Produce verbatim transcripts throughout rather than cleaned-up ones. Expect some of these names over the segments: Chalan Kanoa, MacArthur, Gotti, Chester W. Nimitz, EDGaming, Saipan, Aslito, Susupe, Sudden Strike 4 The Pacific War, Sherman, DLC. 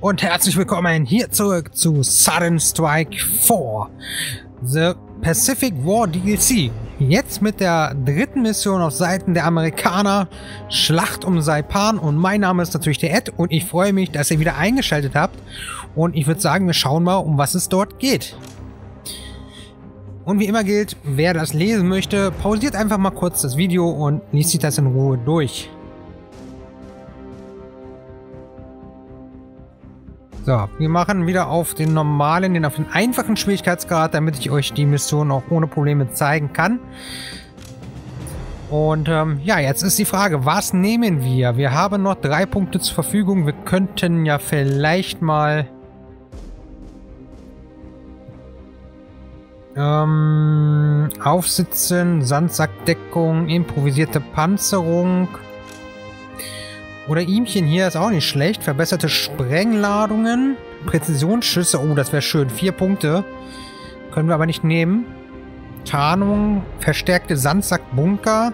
Und herzlich willkommen hier zurück zu Sudden Strike vier The Pacific War D L C. Jetzt mit der dritten Mission auf Seiten der Amerikaner, Schlacht um Saipan, und mein Name ist natürlich der Ed und ich freue mich, dass ihr wieder eingeschaltet habt, und ich würde sagen, wir schauen mal, um was es dort geht. Und wie immer gilt, wer das lesen möchte, pausiert einfach mal kurz das Video und liest sich das in Ruhe durch. So, wir machen wieder auf den normalen, den auf den einfachen Schwierigkeitsgrad, damit ich euch die Mission auch ohne Probleme zeigen kann. Und ähm, ja, jetzt ist die Frage, was nehmen wir? Wir haben noch drei Punkte zur Verfügung. Wir könnten ja vielleicht mal... Ähm, aufsitzen, Sandsackdeckung, improvisierte Panzerung... Oder ihmchen hier ist auch nicht schlecht. Verbesserte Sprengladungen. Präzisionsschüsse. Oh, das wäre schön. Vier Punkte. Können wir aber nicht nehmen. Tarnung. Verstärkte Sandsackbunker.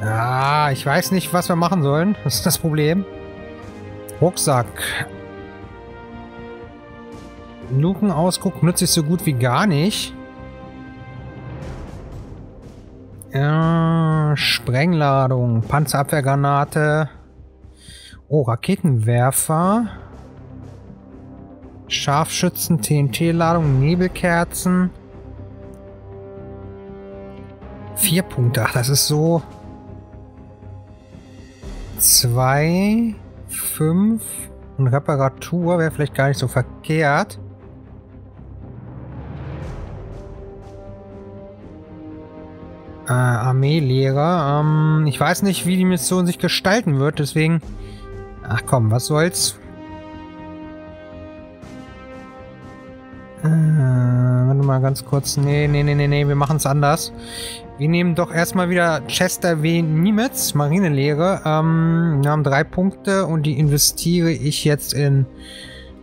Ah, ich weiß nicht, was wir machen sollen. Das ist das Problem. Rucksack. Lukenausguck nutze ich so gut wie gar nicht. Ja, Sprengladung, Panzerabwehrgranate, oh, Raketenwerfer, Scharfschützen, T N T-Ladung, Nebelkerzen. Vier Punkte, ach, das ist so. Zwei, fünf und Reparatur wäre vielleicht gar nicht so verkehrt. Äh, Armeelehrer. Ähm, ich weiß nicht, wie die Mission sich gestalten wird, deswegen... Ach komm, was soll's? Äh, warte mal ganz kurz. Nee, nee, nee, nee, nee, wir machen's anders. Wir nehmen doch erstmal wieder Chester W. Nimitz, Marinelehre. Ähm, wir haben drei Punkte und die investiere ich jetzt in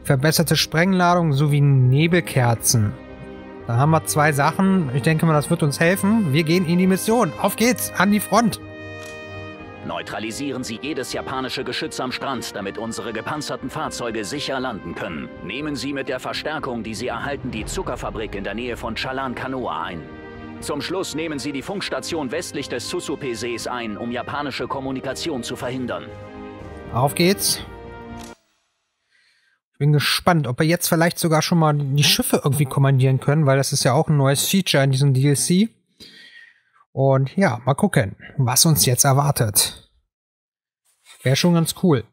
verbesserte Sprengladung sowie Nebelkerzen. Da haben wir zwei Sachen. Ich denke mal, das wird uns helfen. Wir gehen in die Mission. Auf geht's, an die Front. Neutralisieren Sie jedes japanische Geschütz am Strand, damit unsere gepanzerten Fahrzeuge sicher landen können. Nehmen Sie mit der Verstärkung, die Sie erhalten, die Zuckerfabrik in der Nähe von Chalan Kanoa ein. Zum Schluss nehmen Sie die Funkstation westlich des Susupe-Sees ein, um japanische Kommunikation zu verhindern. Auf geht's. Ich bin gespannt, ob wir jetzt vielleicht sogar schon mal die Schiffe irgendwie kommandieren können, weil das ist ja auch ein neues Feature in diesem D L C. Und ja, mal gucken, was uns jetzt erwartet. Wäre schon ganz cool.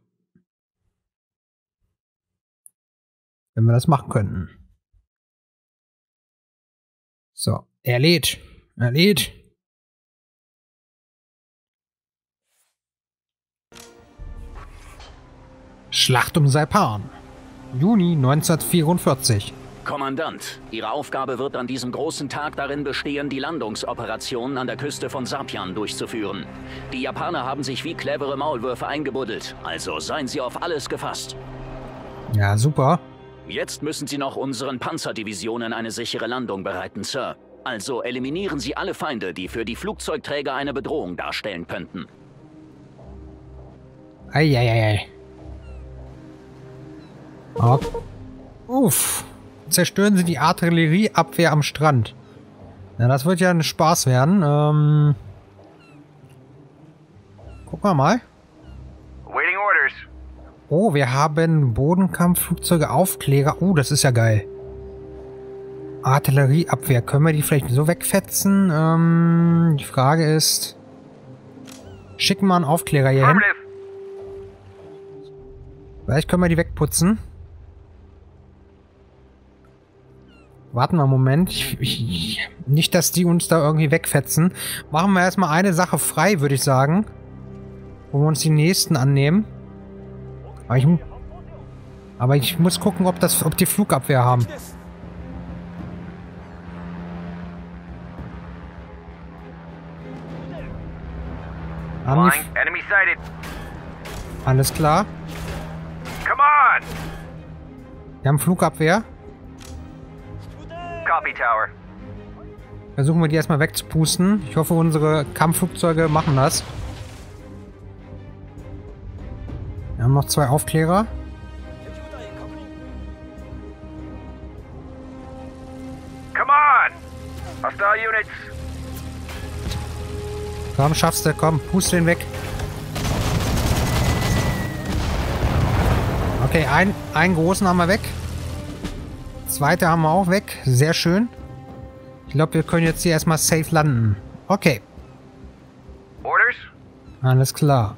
Wenn wir das machen könnten. So, er lädt. Er lädt. Schlacht um Saipan. Juni neunzehnhundertvierundvierzig. Kommandant, Ihre Aufgabe wird an diesem großen Tag darin bestehen, die Landungsoperationen an der Küste von Saipan durchzuführen. Die Japaner haben sich wie clevere Maulwürfe eingebuddelt, also seien Sie auf alles gefasst. Ja, super. Jetzt müssen Sie noch unseren Panzerdivisionen eine sichere Landung bereiten, Sir. Also eliminieren Sie alle Feinde, die für die Flugzeugträger eine Bedrohung darstellen könnten. Eieiei. Ab. Uff. Zerstören Sie die Artillerieabwehr am Strand. Na, das wird ja ein Spaß werden. Ähm. Gucken wir mal. Waiting orders. Oh, wir haben Bodenkampfflugzeuge, Aufkläger. Oh, das ist ja geil. Artillerieabwehr. Können wir die vielleicht so wegfetzen? Ähm, die Frage ist... Schicken wir einen Aufkläger hier hin. Vielleicht können wir die wegputzen. Warten wir einen Moment. Ich, ich, nicht, dass die uns da irgendwie wegfetzen. Machen wir erstmal eine Sache frei, würde ich sagen. Wo wir uns die nächsten annehmen. Aber ich, aber ich muss gucken, ob, das, ob die Flugabwehr haben. haben die, alles klar. Wir haben Flugabwehr. Versuchen wir die erstmal wegzupusten. Ich hoffe, unsere Kampfflugzeuge machen das. Ja, haben noch zwei Aufklärer. Come on! Hostile Units! Komm, schaffst du, komm, pust den weg. Okay, ein, einen großen haben wir weg. Zweite haben wir auch weg. Sehr schön. Ich glaube, wir können jetzt hier erstmal safe landen. Okay. Orders? Alles klar.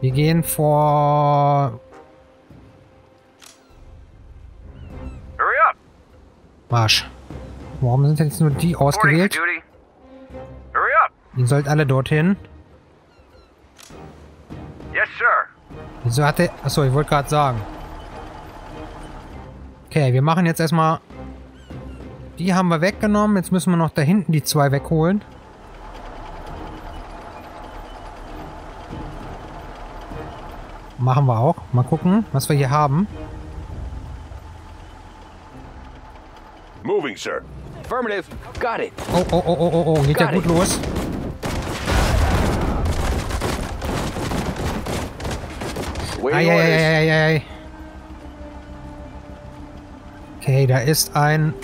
Wir gehen vor... Hurry up! Marsch. Warum sind jetzt nur die ausgewählt? Hurry up! Ihr sollt alle dorthin. Yes, sir. Wieso hat der... Achso, ich wollte gerade sagen. Okay, wir machen jetzt erstmal... Die haben wir weggenommen. Jetzt müssen wir noch da hinten die zwei wegholen. Machen wir auch. Mal gucken, was wir hier haben. Moving, sir. Affirmative. Got it. Oh, oh, oh, oh, oh, oh. Geht ja gut los. Ei, ei, ei, ei, ei. Okay, da ist ein...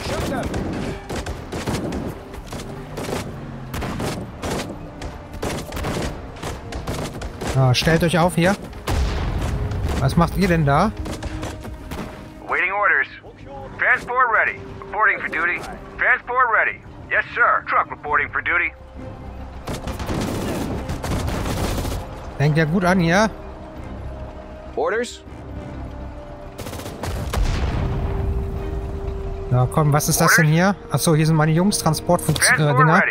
Ah, stellt euch auf hier. Was macht ihr denn da? Waiting orders. Transport ready. Reporting for duty. Transport ready. Yes, sir. Truck reporting for duty. Denkt ja gut an, ja? Orders? Na komm, was ist das denn hier? Achso, hier sind meine Jungs. Transport für äh, Dinger.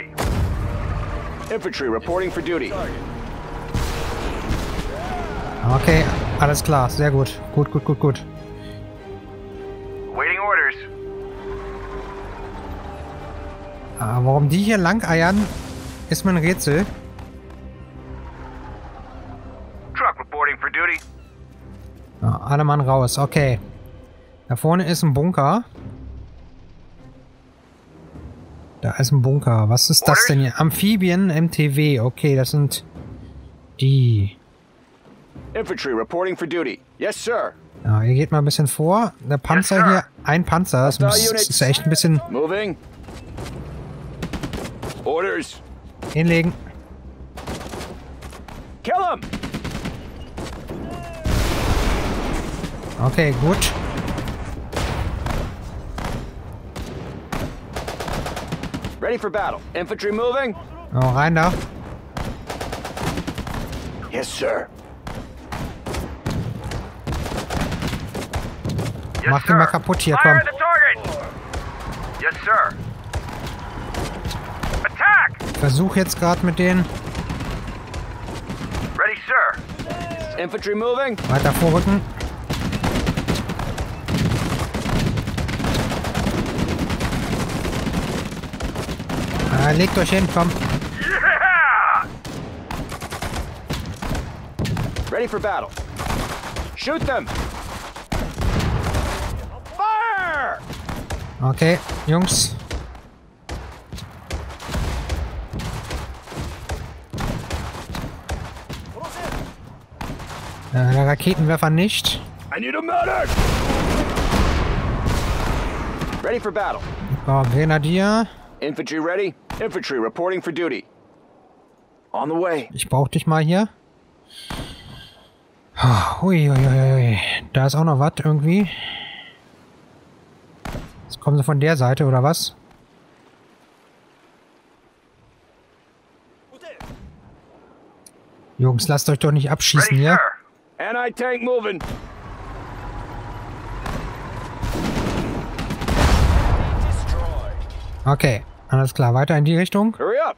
Infantry reporting for duty. Okay, alles klar, sehr gut. Gut, gut, gut, gut. Waiting orders. Ah, warum die hier lang eiern, ist mir ein Rätsel. Truck reporting for duty. Ah, alle Mann raus, okay. Da vorne ist ein Bunker. Da ist ein Bunker. Was ist das denn hier? Amphibien, M T W. Okay, das sind die. Infantry reporting for duty. Yes, sir. Ja, ihr geht mal ein bisschen vor. Der Panzer yes, hier, ein Panzer. Das ist, das ist echt ein bisschen... Moving. Orders. Hinlegen. Kill him. Okay, gut. Ready for battle. Infantry moving. Oh, rein da. Yes, sir. Yes, mach den mal kaputt hier, komm. Yes, sir. Attack. Versuch jetzt gerade mit denen. Ready, sir. Infantry moving. Weiter vorrücken. Ah, legt euch hin, komm. Yeah! Ready for battle. Shoot them. Fire! Okay, Jungs. Äh, der Raketenwerfer nicht. I need a medic. Ready for battle. Oh, Grenadier. Infantry ready. Infantry reporting for duty. On the way. Ich brauch dich mal hier. Hui, hui, hui. Da ist auch noch was irgendwie. Jetzt kommen sie von der Seite oder was? Jungs, lasst euch doch nicht abschießen hier. Anti-Tank moving. Okay. Alles klar, weiter in die Richtung. Hurry up.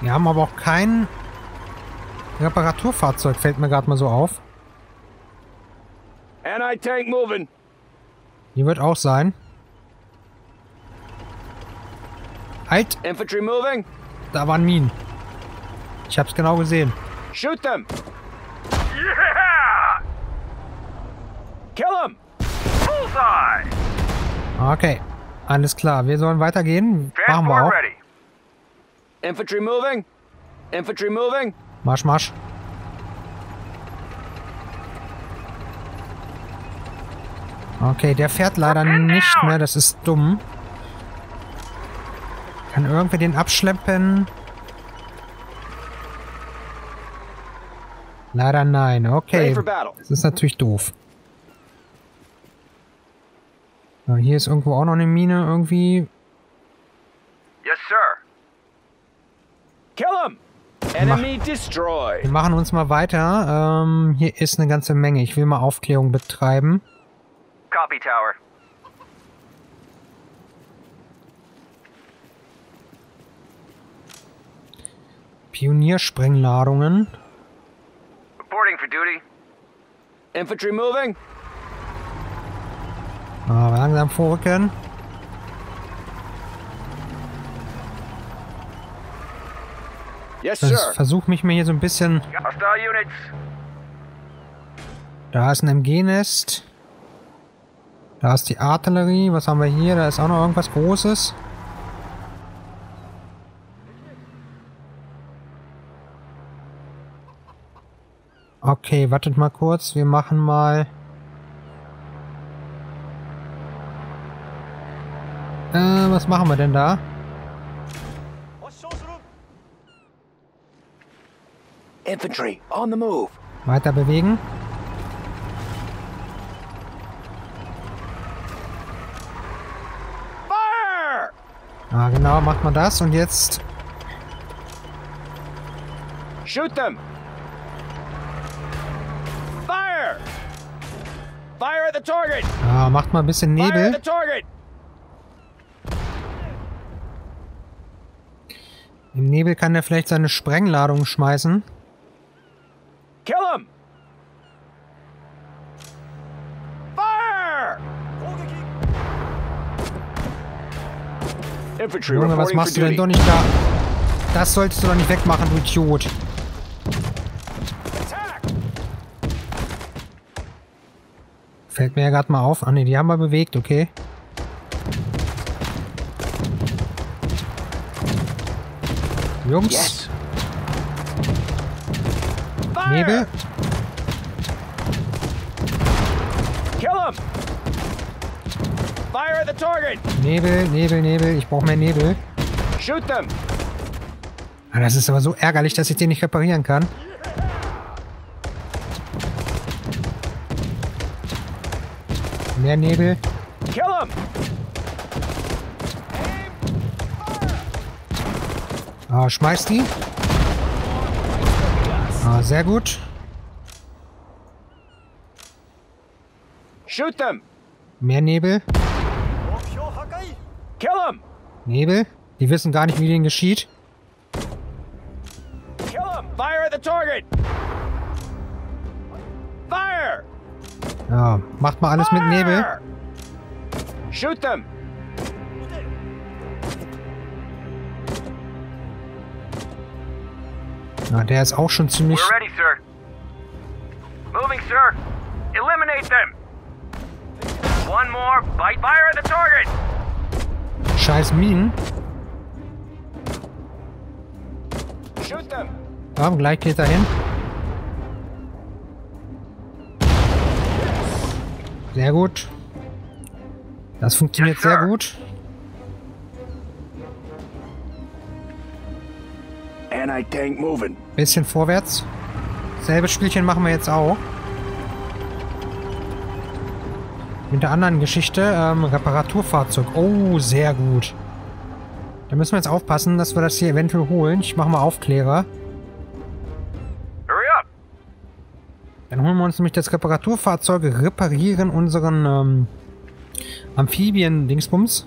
Wir haben aber auch kein Reparaturfahrzeug, fällt mir gerade mal so auf. Anti-Tank moving. Hier wird auch sein. Halt! Infantry moving. Da waren Minen. Ich hab's genau gesehen. Shoot them. Yeah! Kill them. Okay, alles klar. Wir sollen weitergehen. Machen wir auch. Infantry moving. Infantry moving. Marsch, Marsch. Okay, der fährt leider nicht mehr. Das ist dumm. Kann irgendwer den abschleppen? Leider nein. Okay. Das ist natürlich doof. Ja, hier ist irgendwo auch noch eine Mine irgendwie. Yes, sir. Kill him. Enemy destroy. Wir machen uns mal weiter. Ähm, hier ist eine ganze Menge. Ich will mal Aufklärung betreiben. Copy Tower. Pioniersprengladungen. Reporting for duty. Infantry moving. Aber langsam vorrücken. Yes, sir. Ich versuche mich mir hier so ein bisschen... Da ist ein M G-Nest. Da ist die Artillerie. Was haben wir hier? Da ist auch noch irgendwas Großes. Okay, wartet mal kurz. Wir machen mal... Äh, was machen wir denn da? Infantry on the move. Weiter bewegen. Fire! Ah, genau, macht man das und jetzt. Shoot them. Fire! Fire at the target. Ah, macht mal ein bisschen Nebel. Fire at the target. Im Nebel kann er vielleicht seine Sprengladung schmeißen. Kill him! Fire! Infantry, Junge, was machst du denn doch nicht da? Das solltest du doch nicht wegmachen, du Idiot. Fällt mir ja gerade mal auf. Ah ne, die haben wir bewegt, okay. Jungs. Yes. Nebel. Kill him. Fire at the target. Nebel, Nebel, Nebel. Ich brauche mehr Nebel. Shoot them. Das ist aber so ärgerlich, dass ich den nicht reparieren kann. Mehr Nebel. Kill him. Ah, schmeiß die. Ah, sehr gut. Shoot them. Mehr Nebel. Kill them. Nebel. Die wissen gar nicht, wie denen geschieht. Kill them. Fire at the target. Fire. Ja, macht mal alles Fire. Mit Nebel. Shoot them. Na, der ist auch schon ziemlich... We're ready, sir. Moving, sir. Eliminate them. One more. Bite fire at the target. Scheiß Minen. Shoot them. Ja, gleich geht er hin. Sehr gut. Das funktioniert yes, sehr gut. Bisschen vorwärts. Selbes Spielchen machen wir jetzt auch. Mit der anderen Geschichte, ähm, Reparaturfahrzeug. Oh, sehr gut. Da müssen wir jetzt aufpassen, dass wir das hier eventuell holen. Ich mache mal Aufklärer. Dann holen wir uns nämlich das Reparaturfahrzeug, reparieren unseren ähm, Amphibien-Dingsbums.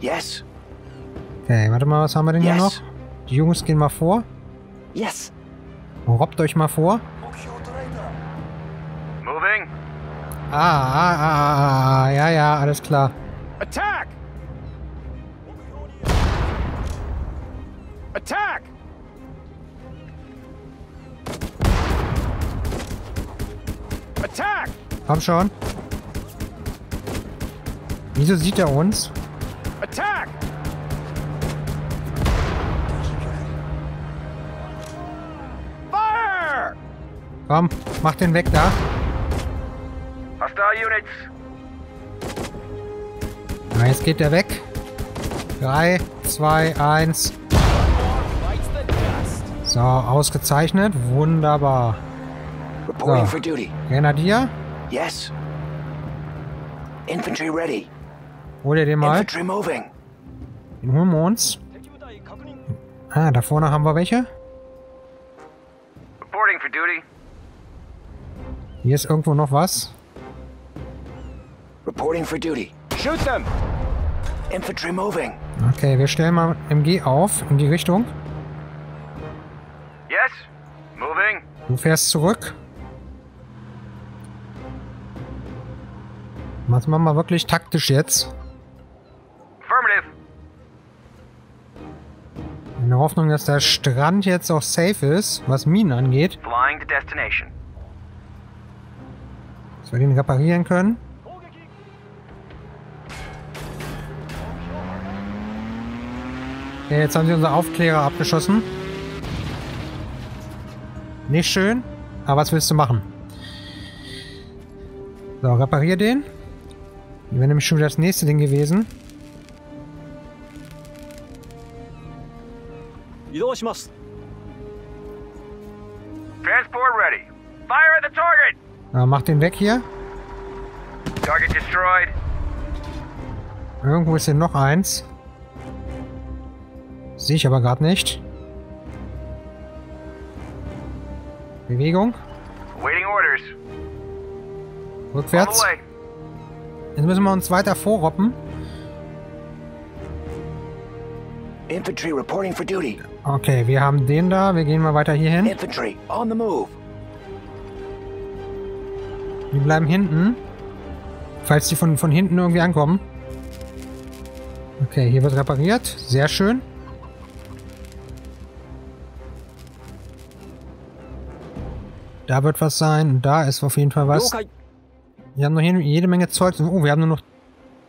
Yes. Okay, warte mal, was haben wir denn yes. hier noch? Die Jungs gehen mal vor. Yes. Robbt euch mal vor. Moving. Ah, ah, ah, ah, ja, ja, alles klar. Attack! Attack! Attack! Komm schon. Wieso sieht er uns? Attack! Komm, mach den weg da. Hostile Units. Na, jetzt geht der weg. drei, zwei, eins. So, ausgezeichnet. Wunderbar. So. Grenadier? Yes. Infantry ready. Hol dir den mal. Den holen wir uns. Ah, da vorne haben wir welche. Hier ist irgendwo noch was. Okay, wir stellen mal M G auf in die Richtung. Du fährst zurück. Was machen wir wirklich taktisch jetzt? In der Hoffnung, dass der Strand jetzt auch safe ist, was Minen angeht. Dass wir den reparieren können. Okay, jetzt haben sie unsere Aufklärer abgeschossen. Nicht schön, aber was willst du machen? So, reparier den. Hier wäre nämlich schon wieder das nächste Ding gewesen. Transport ready. Fire at the target. Na, mach den weg hier. Target destroyed. Irgendwo ist hier noch eins. Sehe ich aber gerade nicht. Bewegung. Waiting orders. Rückwärts. Jetzt müssen wir uns weiter vorroppen. Infantry reporting for duty. Okay, wir haben den da. Wir gehen mal weiter hier hin. Infantry on the move. Wir bleiben hinten. Falls die von, von hinten irgendwie ankommen. Okay, hier wird repariert. Sehr schön. Da wird was sein. Da ist auf jeden Fall was. Wir haben noch jede Menge Zeug. Oh, wir haben nur noch...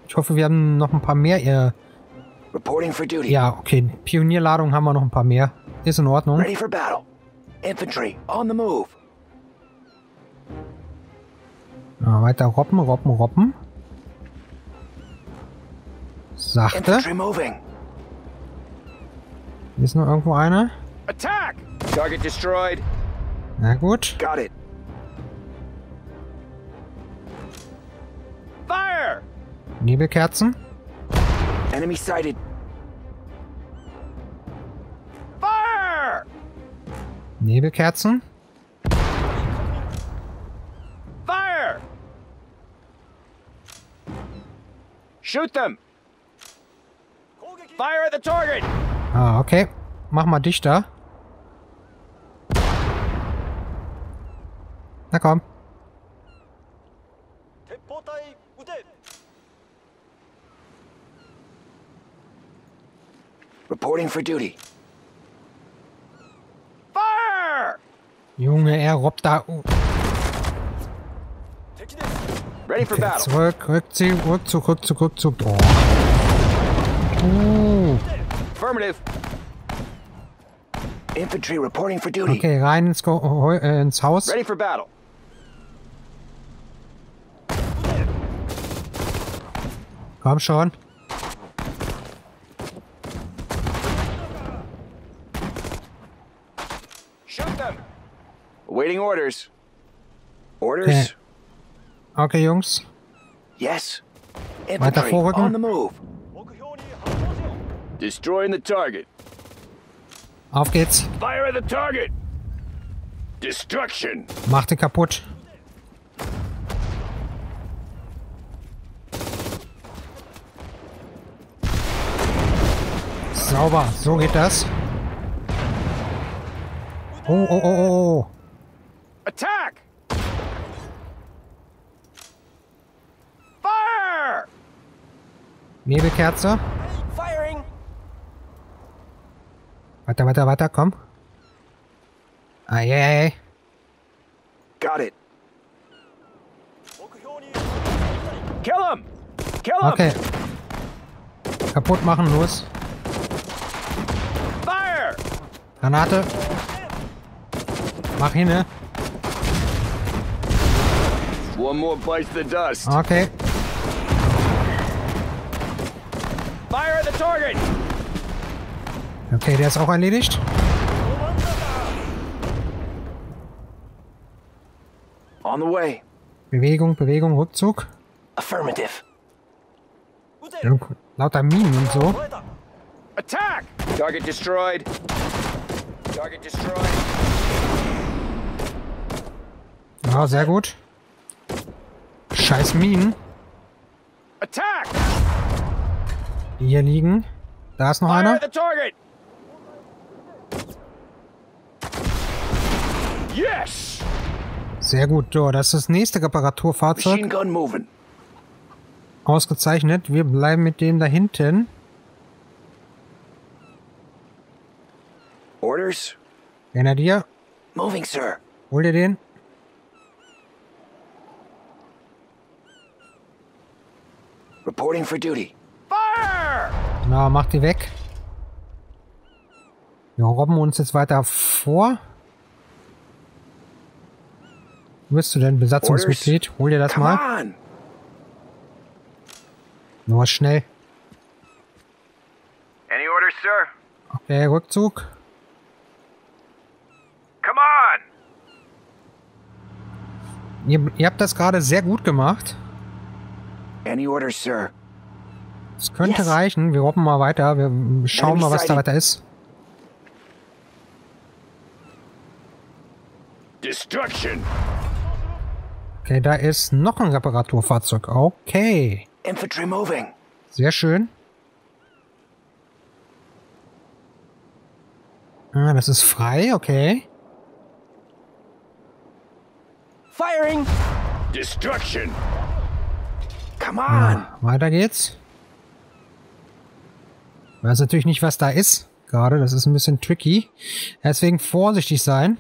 Ich hoffe, wir haben noch ein paar mehr... Äh, Reporting for duty. Ja, okay. Pionierladung haben wir noch ein paar mehr. Ist in Ordnung. Ready for battle. Infantry on the move. Na, weiter roppen, roppen, roppen. Sachte. Infantry moving. Hier ist noch irgendwo einer. Attack. Target destroyed. Na gut. Got it. Fire. Nebelkerzen. Enemy sighted. Fire! Nebelkerzen. Fire! Shoot them! Fire at the target! Ah, okay. Mach mal dichter. Na komm. Reporting for duty. Fire! Junge, er robbt da. Oh. Ready for battle. Zurück, Rückzug, Rückzug, Rückzug, Rückzug. Oh. Oh. Affirmative. Infantry reporting for duty. Okay, rein ins, Go äh, ins Haus. Ready for battle. Komm schon. Waiting orders. Orders. Okay, okay Jungs. Yes. Weiter vorrücken. On the move. Destroying the target. Auf geht's. Fire at the target. Destruction. Mach den kaputt. Sauber, so geht das. Oh, oh, oh, oh. Attack! Fire! Nebelkerze. Firing. Weiter, weiter, weiter, komm. Ay, ay, ay. Got it. Kill him! Kill him! Okay. Kaputt machen, los. Fire! Granate. Mach hin, ne? One more bites the dust. Okay. Fire at the target. Okay, der ist auch erledigt. On the way. Bewegung, Bewegung, Rückzug. Affirmative. Lauter Minen und so. Attack! Target destroyed. Target destroyed. Ja, sehr gut. Scheiß Minen. Attack! Die hier liegen. Da ist noch einer. Yes! Sehr gut, so, das ist das nächste Reparaturfahrzeug. Ausgezeichnet, wir bleiben mit dem da hinten. Orders? Grenadier? Moving, sir. Hol dir den. Reporting for duty. Fire! Na, mach die weg. Wir robben uns jetzt weiter vor. Bist du denn Besatzungsmitglied? Hol dir das mal. Nur schnell. Any orders, sir? Okay, Rückzug. Come on! Ihr, ihr habt das gerade sehr gut gemacht. Any orders, sir? Es könnte yes. reichen. Wir robben mal weiter. Wir schauen Enemy mal, was sighted. Da weiter ist. Destruction. Okay, da ist noch ein Reparaturfahrzeug. Okay. Infantry moving. Sehr schön. Ah, das ist frei, okay. Firing. Destruction. Come on. Ja, weiter geht's. Ich weiß natürlich nicht, was da ist gerade. Das ist ein bisschen tricky. Deswegen vorsichtig sein.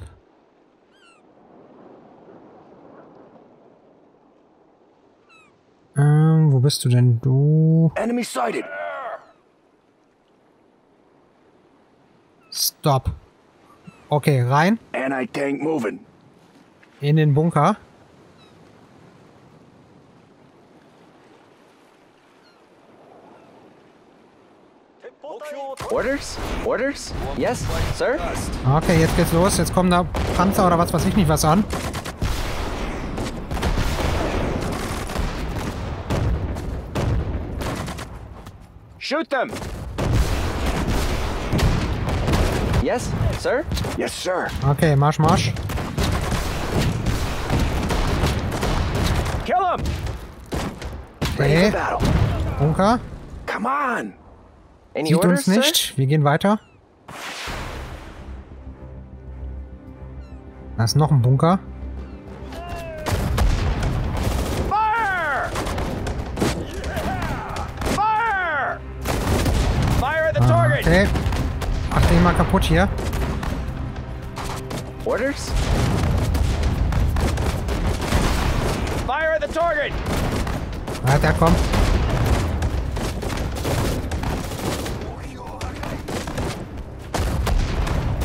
Ähm, wo bist du denn, du? Enemy sighted. Stop. Okay, rein. Anti-Tank moving. In den Bunker. Orders? Orders? Yes, sir? Okay, jetzt geht's los. Jetzt kommen da Panzer oder was weiß ich nicht was an. Shoot them! Yes, sir? Yes, sir. Okay, Marsch, Marsch. Kill him! Okay. Bunker. Come on! Any Sieht orders, uns nicht. Sir? Wir gehen weiter. Da ist noch ein Bunker. Okay. Mach den mal kaputt hier. Orders? Fire at the target! Weiter, komm.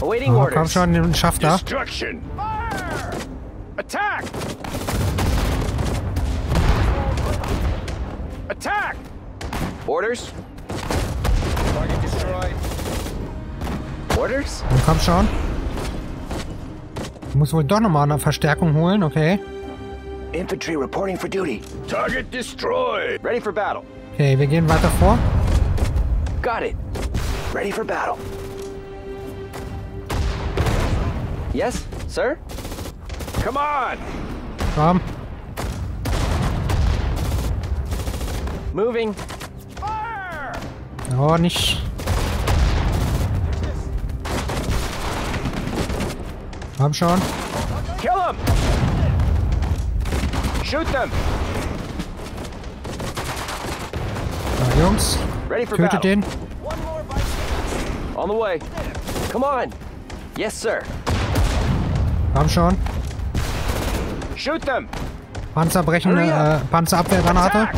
Awaiting orders. Komm schon, den schafft er. Destruction! Fire! Attack! Attack! Orders? Und komm schon. Ich muss wohl doch nochmal eine Verstärkung holen, okay. Infantry reporting for duty. Target destroyed. Ready for battle. Okay, wir gehen weiter vor. Got it. Ready for battle. Yes, sir? Come on. Komm. Moving. Oh, nicht. Komm schon. Kill him! Shoot them! So, Jungs, ready for tötet battle. Den. On the way. Come on. Yes, sir. Komm schon. Shoot them! Panzerbrechende äh, Panzerabwehrgranate.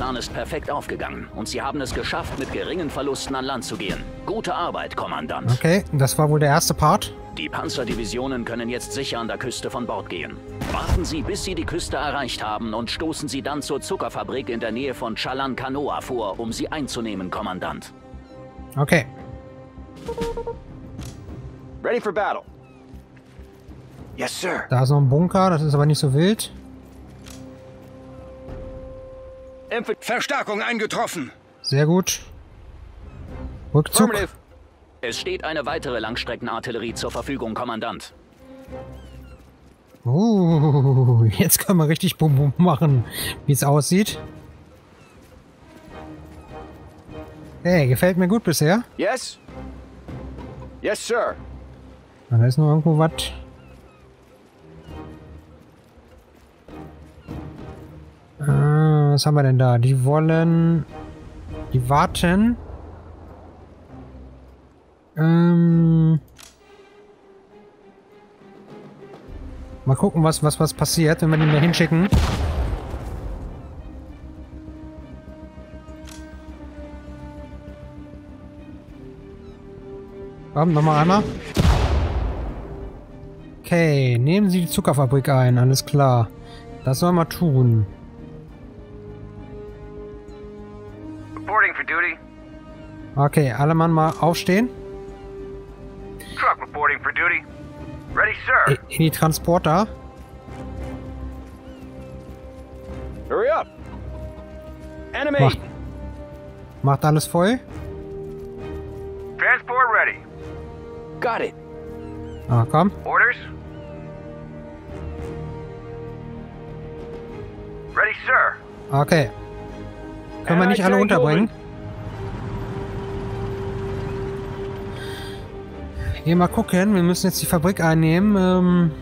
Plan ist perfekt aufgegangen und Sie haben es geschafft, mit geringen Verlusten an Land zu gehen. Gute Arbeit, Kommandant. Okay, das war wohl der erste Part. Die Panzerdivisionen können jetzt sicher an der Küste von Bord gehen. Warten Sie, bis Sie die Küste erreicht haben und stoßen Sie dann zur Zuckerfabrik in der Nähe von Chalan Kanoa vor, um sie einzunehmen, Kommandant. Okay. Ready for battle. Yes, sir. Da ist noch ein Bunker, das ist aber nicht so wild. Verstärkung eingetroffen. Sehr gut. Rückzug. Es steht eine weitere Langstreckenartillerie zur Verfügung, Kommandant. Uh, jetzt können wir richtig Bum-Bum machen, wie es aussieht. Hey, gefällt mir gut bisher. Yes. Yes, sir. Da ist noch irgendwo was. Ah, was haben wir denn da? Die wollen... Die warten... Ähm, mal gucken, was, was, was passiert, wenn wir den da hinschicken. Komm, nochmal einmal. Okay, nehmen Sie die Zuckerfabrik ein, alles klar. Das sollen wir tun. Okay, alle Mann mal aufstehen. In die Transporter. Hurry up. Enemy. Macht, macht alles voll. Transport ready. Got it. Ah, komm. Orders. Ready, sir. Okay. Können wir nicht alle unterbringen? Geh mal gucken, wir müssen jetzt die Fabrik einnehmen. Ähm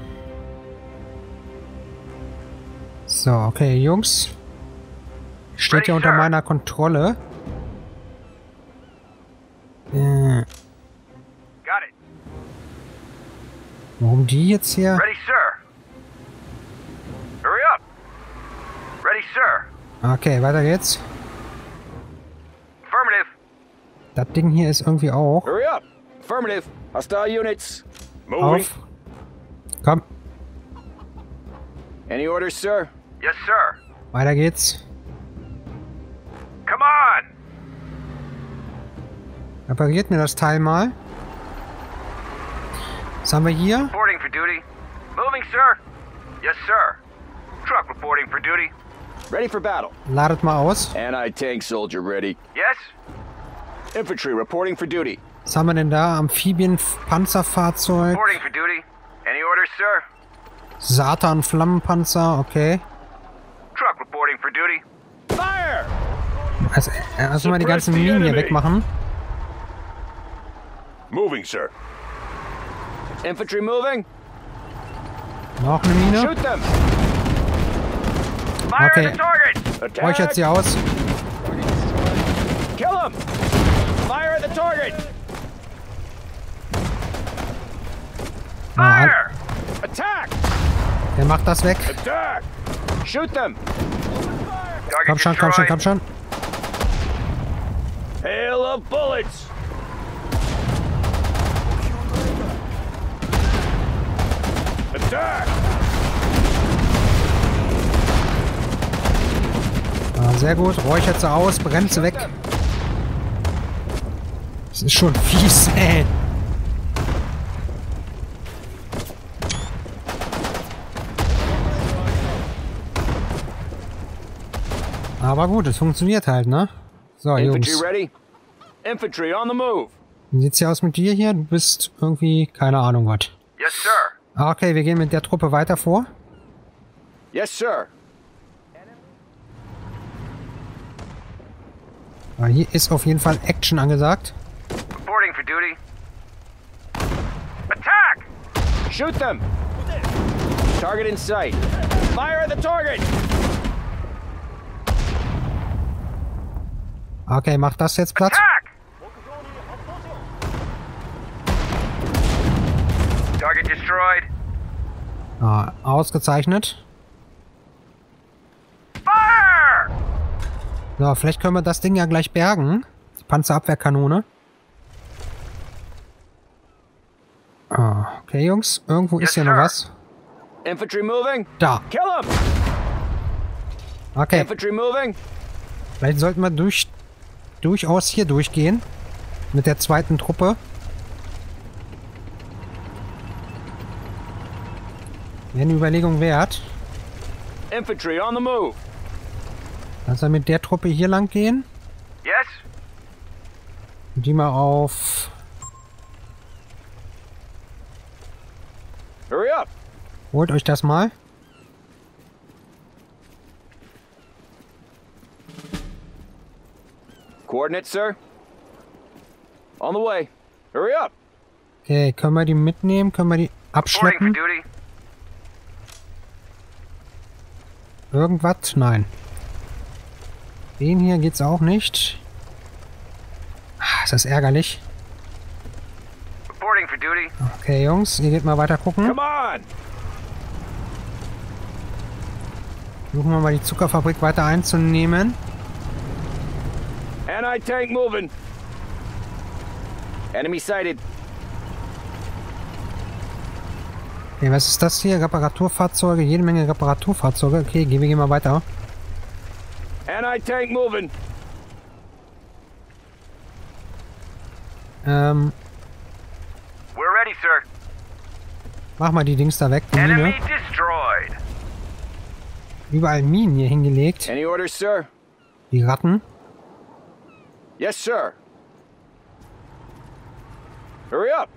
so, okay, Jungs. Steht ja unter meiner Kontrolle. Äh. Warum die jetzt hier? Okay, weiter geht's. Das Ding hier ist irgendwie auch. Affirmative. Hostile units. Moving. Auf. Komm. Any orders, sir? Yes, sir. Weiter geht's. Come on. Repariert mir das Teil mal. Was haben wir hier? Reporting for duty. Moving, sir. Yes, sir. Truck reporting for duty. Ready for battle. Ladet mal aus. Anti-tank soldier ready. Yes. Infantry reporting for duty. Was haben wir denn da? Amphibien, Panzerfahrzeug. Satan, Flammenpanzer, okay. Truck reporting for duty. Fire! Also, also mal die ganzen Minen hier wegmachen. Moving, sir. Infantry moving. Noch eine Mine. Shoot them. Fire okay. Target. Räuchert sie aus. Kill them. Fire at the target. Fire! Attack! Der macht das weg. Attack! Shoot them! Komm schon, komm schon, komm schon. Hail of bullets! Attack! Ah, sehr gut, räuchert sie aus, brennt sie weg. Das ist schon fies, ey. Aber gut, es funktioniert halt, ne? So, Jungs. Wie sieht's hier aus mit dir hier? Du bist irgendwie, keine Ahnung was. Yes, sir. Okay, wir gehen mit der Truppe weiter vor. Yes, sir. Ah, hier ist auf jeden Fall Action angesagt. Reporting for duty. Attack! Shoot them! Target in sight. Fire at the target! Okay, macht das jetzt Platz. Target destroyed. Ah, ausgezeichnet. Fire! So, vielleicht können wir das Ding ja gleich bergen. Die Panzerabwehrkanone. Ah, okay, Jungs. Irgendwo yes, ist hier sir. noch was. Infantry moving. Da. Kill him. Okay. Infantry moving. Vielleicht sollten wir durch, durchaus hier durchgehen. Mit der zweiten Truppe. Wäre eine Überlegung wert. Infantry on the move. Lass uns mit der Truppe hier lang gehen. Yes. Die mal auf. Hurry up. Holt euch das mal. Coordinates, sir. On the way. Hurry up. Okay, können wir die mitnehmen? Können wir die abschleppen? Irgendwas? Nein. Den hier geht's auch nicht. Ah, ist das ärgerlich. Okay, Jungs, ihr geht mal weiter gucken. Suchen wir mal die Zuckerfabrik weiter einzunehmen. Anti-Tank moving. Enemy sighted. Okay, was ist das hier? Reparaturfahrzeuge, jede Menge Reparaturfahrzeuge. Okay, gehen wir gehen mal weiter. Anti-Tank moving. Ähm. We're ready, sir. Mach mal die Dings da weg. Die Enemy Mine. Destroyed. Überall Minen hier hingelegt. Any orders, sir? Die Ratten. Yes, sir. Hurry up.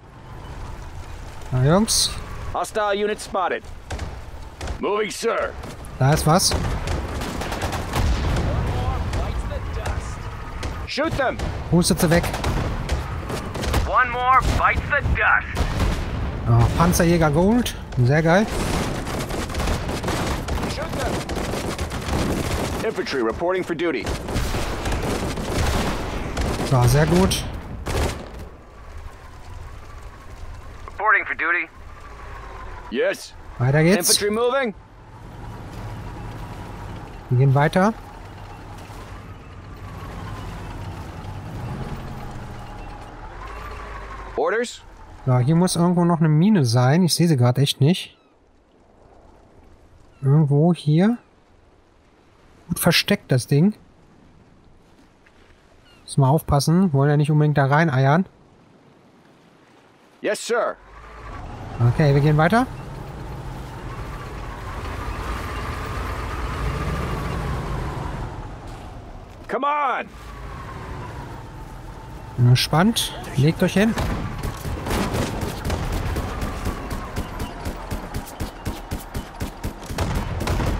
Na, Jungs. Hostile unit spotted. Moving, sir. Da ist was. Shoot them. Hustet sie weg. One more bites the dust. Oh, Panzerjäger Gold. Sehr geil. Shoot them. Infantry reporting for duty. So, sehr gut. Reporting for duty. Yes. Weiter geht's. Infantry moving. Wir gehen weiter. Orders. So, hier muss irgendwo noch eine Mine sein. Ich sehe sie gerade echt nicht. Irgendwo hier. Gut versteckt, das Ding. Muss mal aufpassen. Wollen ja nicht unbedingt da reineiern. Yes, sir. Okay, wir gehen weiter. Come on. Spannend. Legt euch hin.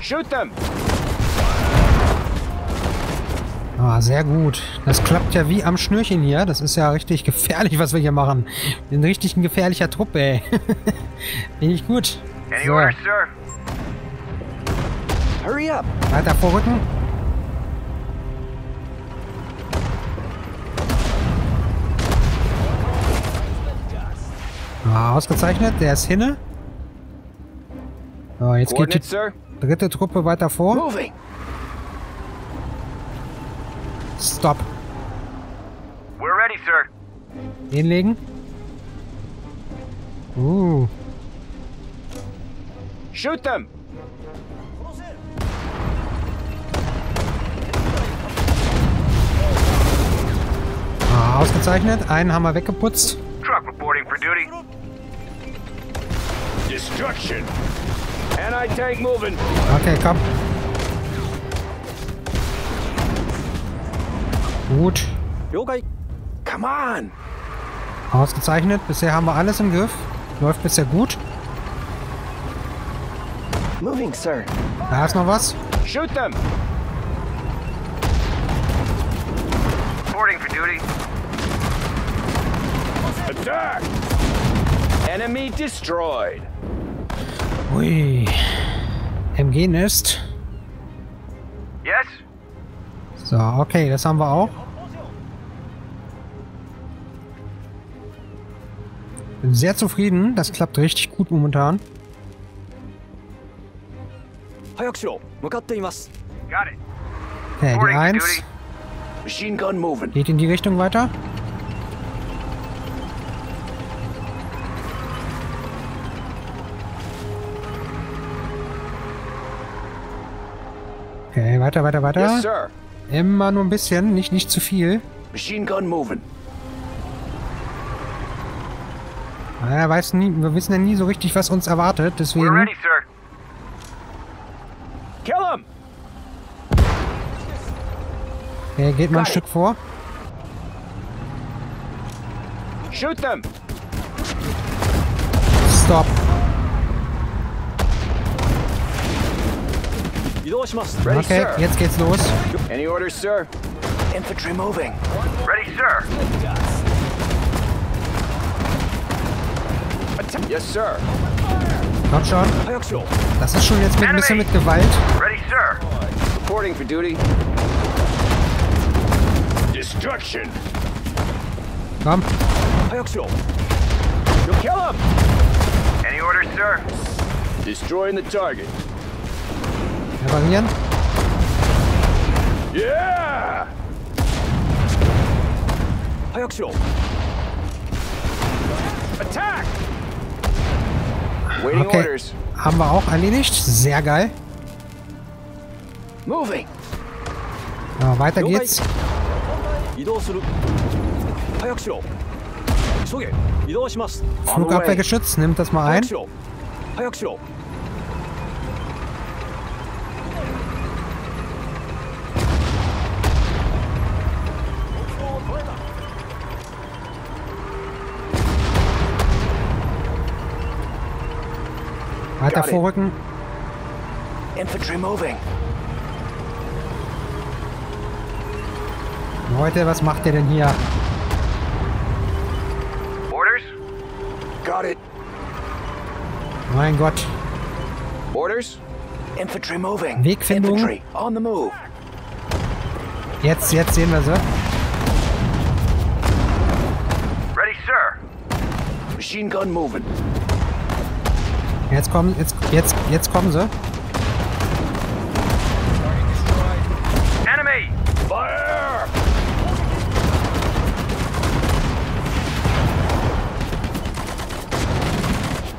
Shoot them. Ah, sehr gut. Das klappt ja wie am Schnürchen hier. Das ist ja richtig gefährlich, was wir hier machen. Wir sind richtig ein gefährlicher Trupp, ey. Bin ich gut. So. Hurry up. Weiter vorrücken. Ah, ausgezeichnet, der ist hinne. So, jetzt geht die dritte Truppe weiter vor. Stop. We're ready, sir. Hinlegen. Uh. Shoot them. Ah, ausgezeichnet, einen haben wir weggeputzt. Truck reporting for duty. Destruction. Anti-Tank moving. Okay, komm. Gut. Okay. Come on. Ausgezeichnet. Bisher haben wir alles im Griff. Läuft bisher gut. Moving, sir. Da ist noch was. Shoot them. Reporting for duty. Attack. Enemy destroyed. Ui. M G Nest. Yes. So, okay, das haben wir auch. Bin sehr zufrieden. Das klappt richtig gut momentan. Okay, die eins. Machine gun moving. Geht in die Richtung weiter? Okay, weiter, weiter, weiter. Yes, sir. Immer nur ein bisschen, nicht, nicht zu viel. Machine gun moving. Naja, weiß nie, wir wissen ja nie so richtig, was uns erwartet, deswegen... We're ready, sir. Kill him! Okay, geht mal ein Stück vor. Shoot them! Stop. Okay, jetzt geht's los. Any orders, sir? Infantry moving. Ready, sir. Yes, sir. Komm schon. Das ist schon jetzt mit ein bisschen mit Gewalt. Ready, sir. Reporting for duty. Destruction. Komm. You'll kill him. Any orders, sir? Destroying the target. Reparieren. Yeah! Attack! Okay, haben wir auch erledigt. Sehr geil. Moving. Ja, weiter geht's. Flugabwehrgeschütz, nimmt das mal ein. Weiter vorrücken. Infantry moving. Leute, was macht ihr denn hier? Orders? Got it. Mein Gott. Orders? Infantry moving. Wegfindung. Infantry on the move. Jetzt, jetzt sehen wir sie. Ready, sir. Machine gun moving. Jetzt kommen, jetzt, jetzt, jetzt kommen sie. Enemy! Fire!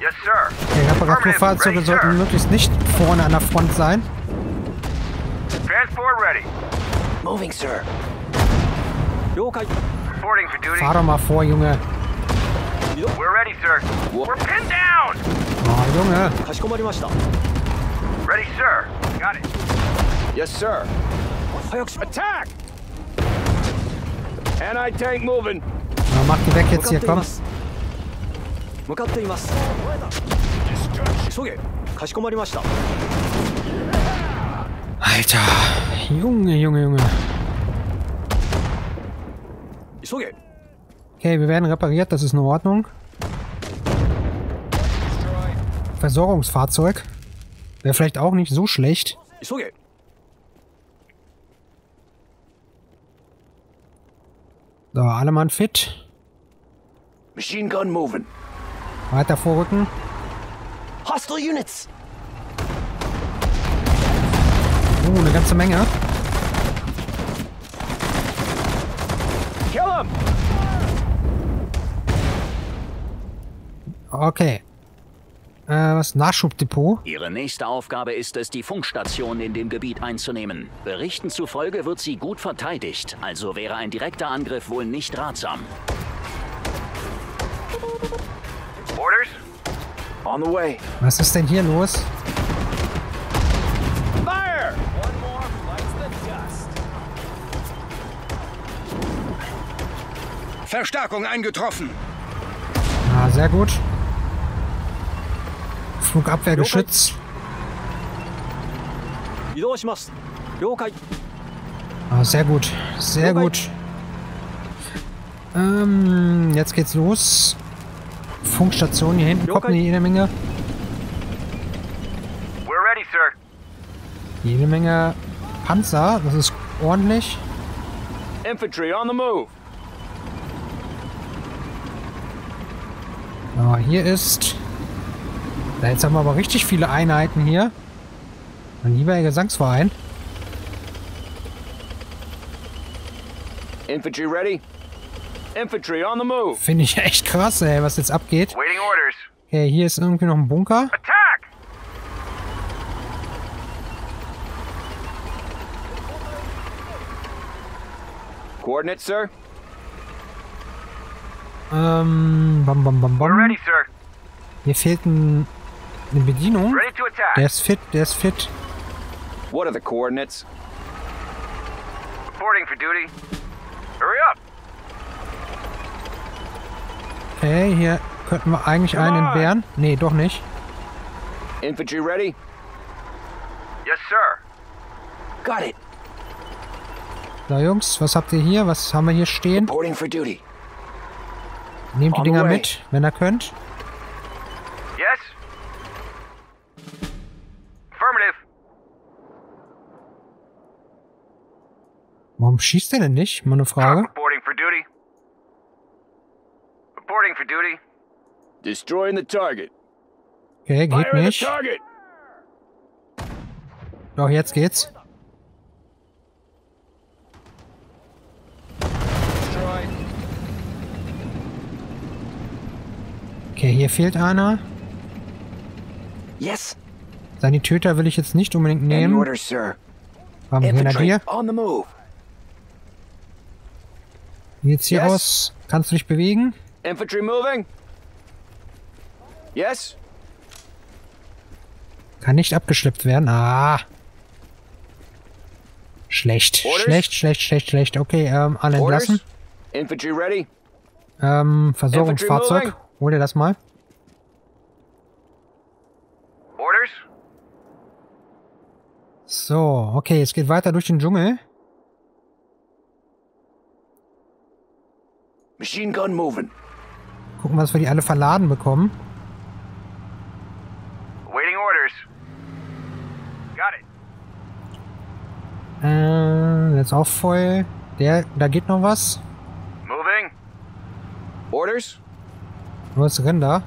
Yes, sir. Die Reparaturfahrzeuge sollten möglichst nicht vorne an der Front sein. Transport ready. Moving, sir. Reporting for duty. Fahr doch mal vor, Junge. We're ready, sir. We're pinned down. Oh, Junge. Ready, sir. Got it. Yes, sir. Attack! Anti-Tank moving. Na, mach die weg jetzt hier, komm. Alter. Junge, Junge, Junge. Okay, wir werden repariert, das ist in Ordnung. Versorgungsfahrzeug. Wäre vielleicht auch nicht so schlecht. So, alle Mann fit. Machine gun moving. Weiter vorrücken. Hostile Units. Oh, eine ganze Menge. Kill him. Okay. Äh, was? Nachschubdepot? Ihre nächste Aufgabe ist es, die Funkstation in dem Gebiet einzunehmen. Berichten zufolge wird sie gut verteidigt, also wäre ein direkter Angriff wohl nicht ratsam. Orders? On the way. Was ist denn hier los? Fire! One more fights the dust. Verstärkung eingetroffen. Ah, sehr gut. Flugabwehrgeschütz. Ah, sehr gut. Sehr gut. Ähm, jetzt geht's los. Funkstation hier hinten. Kommt jede Menge. We're ready, sir. Jede Menge Panzer. Das ist ordentlich. Infantry on the move. Ah, hier ist... Jetzt haben wir aber richtig viele Einheiten hier. Mein lieber Gesangsverein. Infantry ready. Infantry on the move. Finde ich echt krass, ey, was jetzt abgeht. Waiting orders. Okay, hier ist irgendwie noch ein Bunker. Attack! Coordinates, sir. Ähm, bam, bam, bam, bam. We're ready, sir. Hier fehlt ein, eine Bedienung. Ready to attack. Der ist fit, der ist fit. What are the coordinates? Reporting for duty. Hurry up. Okay, hier könnten wir eigentlich einen entbehren. Nee, doch nicht. Infantry ready? Yes, sir. Got it. So, Jungs, was habt ihr hier? Was haben wir hier stehen? Reporting for duty. Nehmt die Dinger mit, wenn ihr könnt. Yes. Affirmative. Warum schießt der denn nicht? Mal eine Frage. Reporting for duty. Reporting for duty. Destroying the target. Okay, geht nicht. Doch, jetzt geht's. Okay, hier fehlt einer. Yes. Seine Töter will ich jetzt nicht unbedingt nehmen. Order, sir. Haben wir Grenadier. Wie sieht's hier yes. aus? Kannst du dich bewegen? Infantry moving. Yes. Kann nicht abgeschleppt werden. Ah. Schlecht. Orders. Schlecht, schlecht, schlecht, schlecht. Okay, ähm, alle entlassen. Infantry ready. Ähm, Versorgungsfahrzeug. Hol dir das mal. Orders. So, okay, es geht weiter durch den Dschungel. Machine gun moving. Gucken, was wir die alle verladen bekommen. Waiting orders. Got it. Äh, jetzt auch voll. Der, da geht noch was. Moving. Orders. Was rennt da?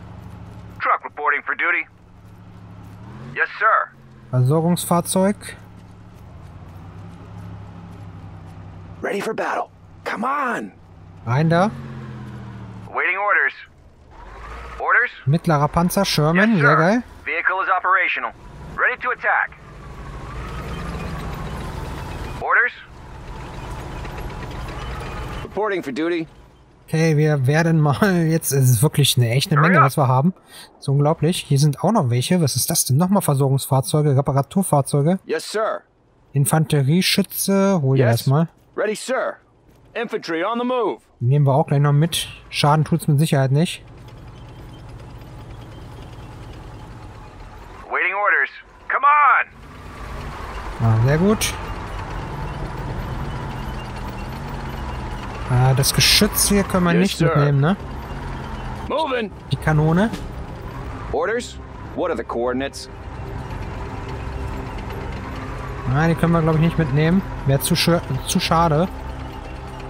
Truck reporting for duty. Yes, sir. Versorgungsfahrzeug. Ready for battle. Come on. Rein da. Waiting orders. Orders? Mittlerer Panzer, Sherman, yes, sehr geil. Vehicle is operational. Ready to attack. Orders? Reporting for duty. Okay, wir werden mal... Jetzt ist es wirklich eine echte Menge, was wir haben. Das ist unglaublich. Hier sind auch noch welche. Was ist das denn? Nochmal Versorgungsfahrzeuge, Reparaturfahrzeuge. Yes, sir. Infanterieschütze. Hol dir das mal. Ready, sir. Infantry on the move. Nehmen wir auch gleich noch mit. Schaden tut's mit Sicherheit nicht. Waiting orders. Come on. Ah, sehr gut. Ah, das Geschütz hier können wir yes, nicht sir. mitnehmen, ne? Moving. Die Kanone. Orders. What are the coordinates? Nein, die können wir glaube ich nicht mitnehmen. Wäre zu, sch zu schade.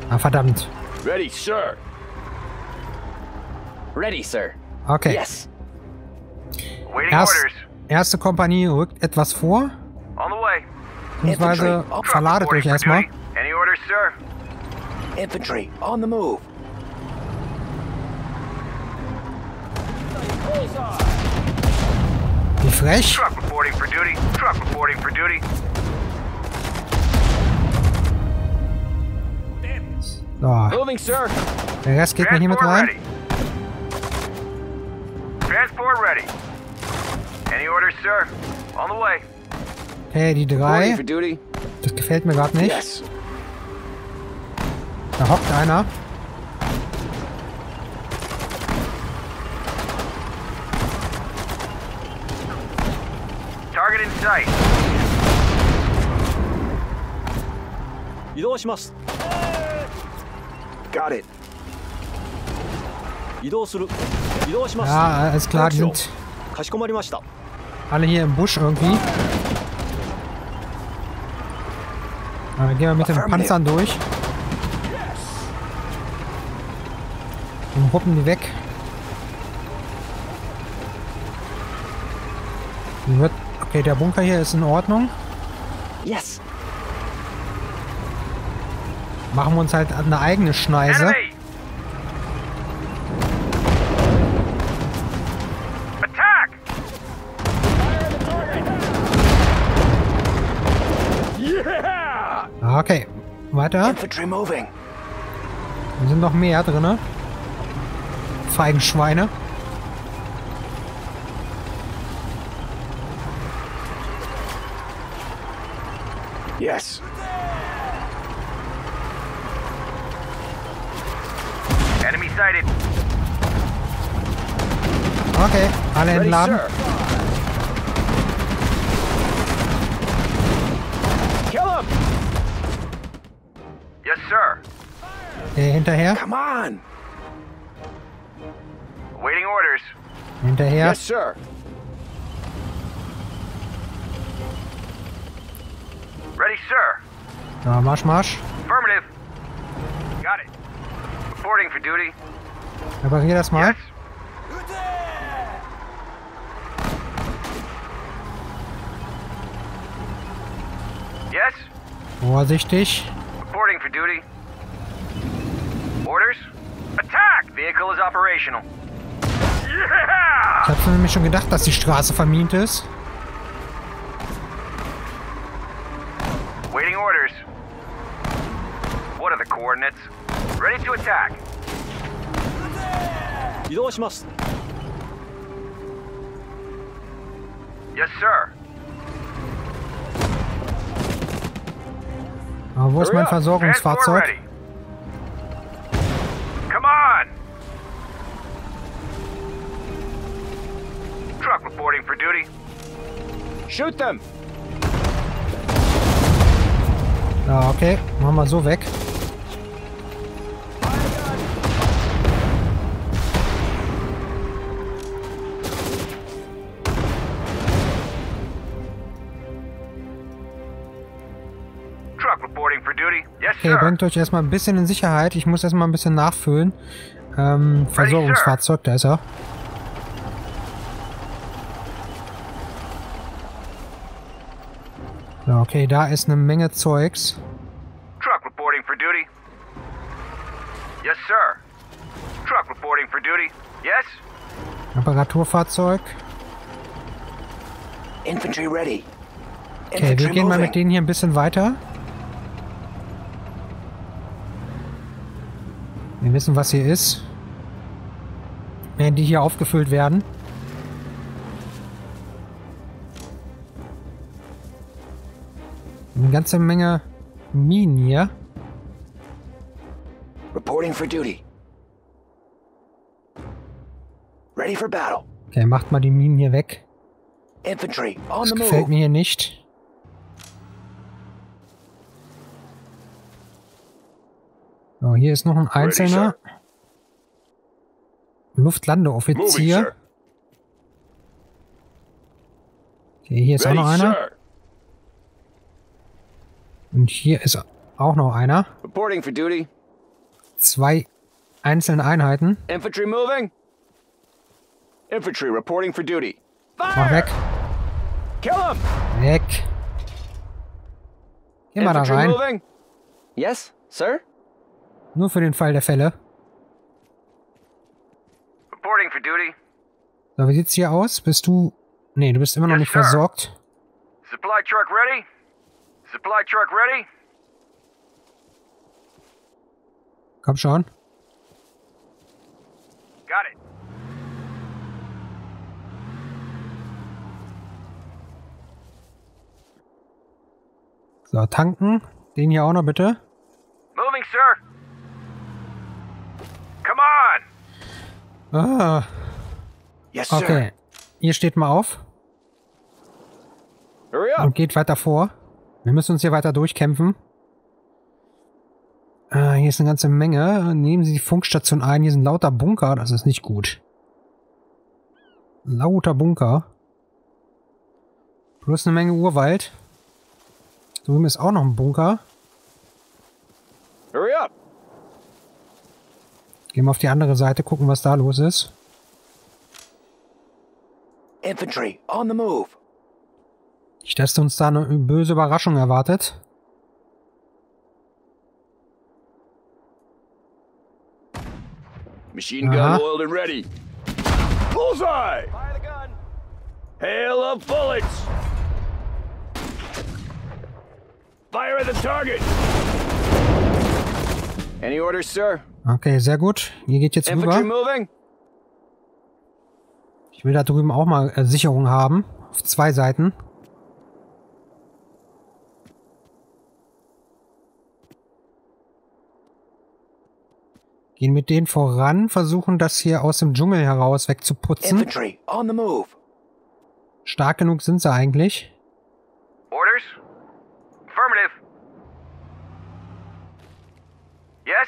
Ah, verdammt. Ready, sir. Ready, sir. Okay. Yes. Erst, erste Kompanie rückt etwas vor. On the way. Beziehungsweise verladet euch erstmal. Any orders, sir? Infantry on the move. Wie frech. Truck reporting for duty. Truck reporting for duty. So. Moving, sir. Der Rest geht mir hier mit rein. Transport ready. Any orders, sir? On the way. Hey, die drei. Das gefällt mir gerade nicht. Yes. Da hockt einer. Target in sight. Idoshimasu. Got it. Idosuru. Idoshimasu. Ja, alles klar, die sind alle hier im Busch irgendwie. Aber gehen wir mit den Panzern durch. Und hoppen die weg. Okay, der Bunker hier ist in Ordnung. Yes. Machen wir uns halt eine eigene Schneise. Okay, weiter. Da sind noch mehr drin. Feigenschweine. Yes. Enemy sighted. Okay, alle entladen. Kill him. Yes, sir. Der hinterher. Come on. Waiting orders. Hinterher. Yes, sir. Ready, sir. Na, marsch, marsch. Affirmative. Got it. Reporting for duty. Reparier das mal. Yes. Yes. Vorsichtig. Reporting for duty. Orders. Attack. Vehicle is operational. Yeah! Ich hab's nämlich schon gedacht, dass die Straße vermint ist. Waiting orders. What are the coordinates? Ready to attack. Yes, sir. Aber wo ist mein Versorgungsfahrzeug? Come on. Truck reporting for duty. Shoot them. Ah, okay. Machen wir so weg. Okay, bringt euch erstmal ein bisschen in Sicherheit. Ich muss erstmal ein bisschen nachfüllen. Ähm, Versorgungsfahrzeug, da ist er. Okay, da ist eine Menge Zeugs. Truck reporting for duty. Yes, sir. Truck reporting for duty. Yes. Reparaturfahrzeug. Infantry ready. Infantry okay, wir gehen mal mit denen hier ein bisschen weiter. Wir wissen, was hier ist. Während die hier aufgefüllt werden. Eine ganze Menge Minen hier. Reporting for duty. Ready for battle. Okay, macht mal die Minen hier weg. Infantry on the move. Das gefällt mir hier nicht. So, hier ist noch ein einzelner Luftlandeoffizier. Okay, hier ist auch noch einer. Und hier ist auch noch einer. Zwei einzelne Einheiten. Infantry moving. Infantry reporting for duty. Mach weg. Kill him. Weg. Geh mal da rein. Moving. Yes, sir. Nur für den Fall der Fälle. Reporting for duty. So, wie sieht's hier aus? Bist du? Nee, du bist immer noch yes, nicht sir. Versorgt. Supply truck ready. Supply truck ready. Komm schon. Got it. So, tanken. Den hier auch noch bitte. Moving, sir. Come on. Ah. Yes, sir. Okay. Ihr steht mal auf. Hurry up. Und geht weiter vor. Wir müssen uns hier weiter durchkämpfen. Ah, hier ist eine ganze Menge. Nehmen Sie die Funkstation ein. Hier sind lauter Bunker. Das ist nicht gut. Lauter Bunker. Plus eine Menge Urwald. Da drüben ist auch noch ein Bunker. Hurry up! Gehen wir auf die andere Seite, gucken, was da los ist. Infantry on the move. Ich dachte, uns da eine böse Überraschung erwartet. Machine gun oiled and ready. Bullseye! Fire the gun! Hail of bullets! Fire at the target! Any orders, sir? Okay, sehr gut. Hier geht jetzt rüber. Ich will da drüben auch mal äh, Sicherung haben. Auf zwei Seiten. Gehen mit denen voran, versuchen das hier aus dem Dschungel heraus wegzuputzen. Stark genug sind sie eigentlich. Orders? Affirmative. Yes?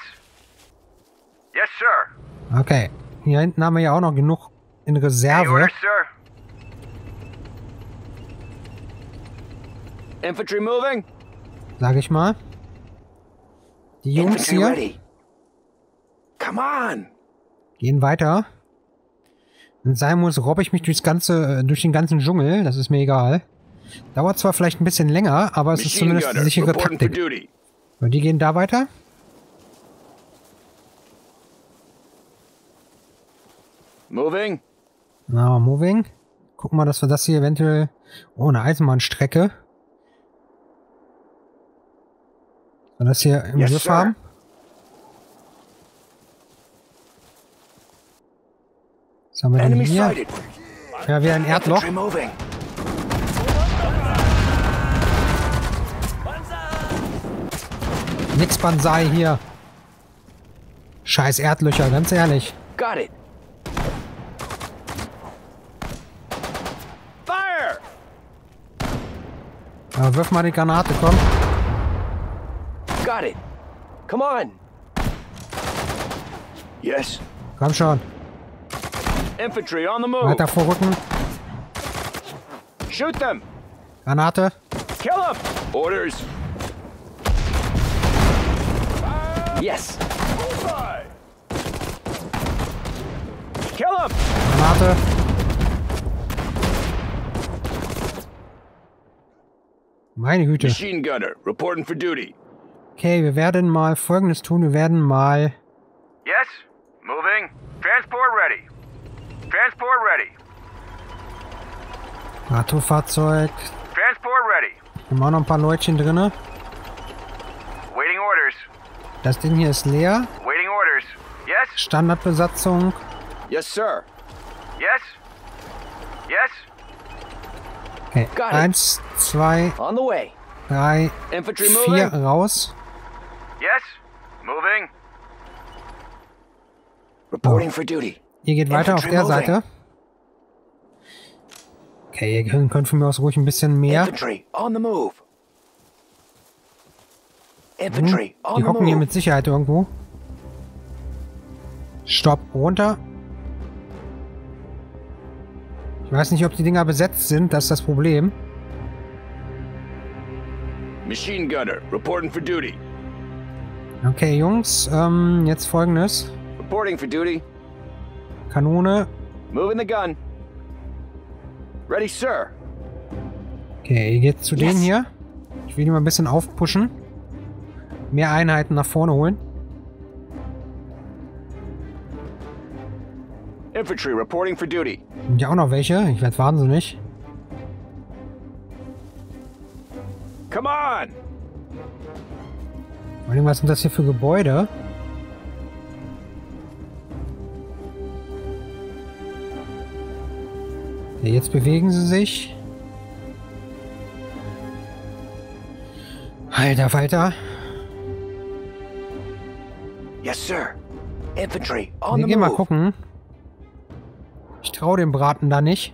Yes, sir. Okay. Hier hinten haben wir ja auch noch genug in Reserve. Orders, sir. Infantry moving. Sag ich mal. Die Jungs hier. Come on. Gehen weiter. Wenn es sein muss, robbe ich mich durchs ganze, durch den ganzen Dschungel. Das ist mir egal. Dauert zwar vielleicht ein bisschen länger, aber es ist zumindest eine sichere Taktik. Und die gehen da weiter. Moving. Na, moving. Gucken wir, dass wir das hier eventuell ohne Eisenbahnstrecke. Und das hier im Griff haben. Was haben wir denn hier? Ja, wieder ein Erdloch. Nix Banzai hier. Scheiß Erdlöcher, ganz ehrlich. Ja, wirf mal die Granate, komm. Got it. Come on. Yes. Komm schon. Infantry on the move. Weiter vorrücken. Shoot them. Granate. Kill them. Orders. Yes. Bullseye. Kill them. Granate. Meine Güte. Machine Gunner, reporting for duty. Okay, wir werden mal Folgendes tun. Wir werden mal... Yes. Moving. Transport ready. Transport ready. NATO-Fahrzeug. Transport ready. Wir haben auch noch ein paar Leutchen drinne. Waiting orders. Das Ding hier ist leer. Waiting orders. Yes. Standardbesatzung. Yes, sir. Yes. Yes. Okay. Got Eins, zwei, on the way. Drei, Infantry vier moving. Raus. Yes. Moving. Reporting oh. for duty. Ihr geht weiter auf der Seite. Okay, ihr könnt von mir aus ruhig ein bisschen mehr. Hm, die hocken hier mit Sicherheit irgendwo. Stopp, runter. Ich weiß nicht, ob die Dinger besetzt sind, das ist das Problem. Machine Gunner, reporting for duty. Okay, Jungs, ähm, jetzt Folgendes. Reporting for duty. Kanone. Moving the gun. Ready, sir. Okay, jetzt zu yes. denen hier. Ich will die mal ein bisschen aufpushen. Mehr Einheiten nach vorne holen. Infantry reporting for duty. Und ja, auch noch welche. Ich werde wahnsinnig. Come on. Vor allem, was sind das hier für Gebäude? Jetzt bewegen sie sich. Alter Falter. Yes, sir. Infantry on the move. Wir gehen mal gucken. Ich traue dem Braten da nicht.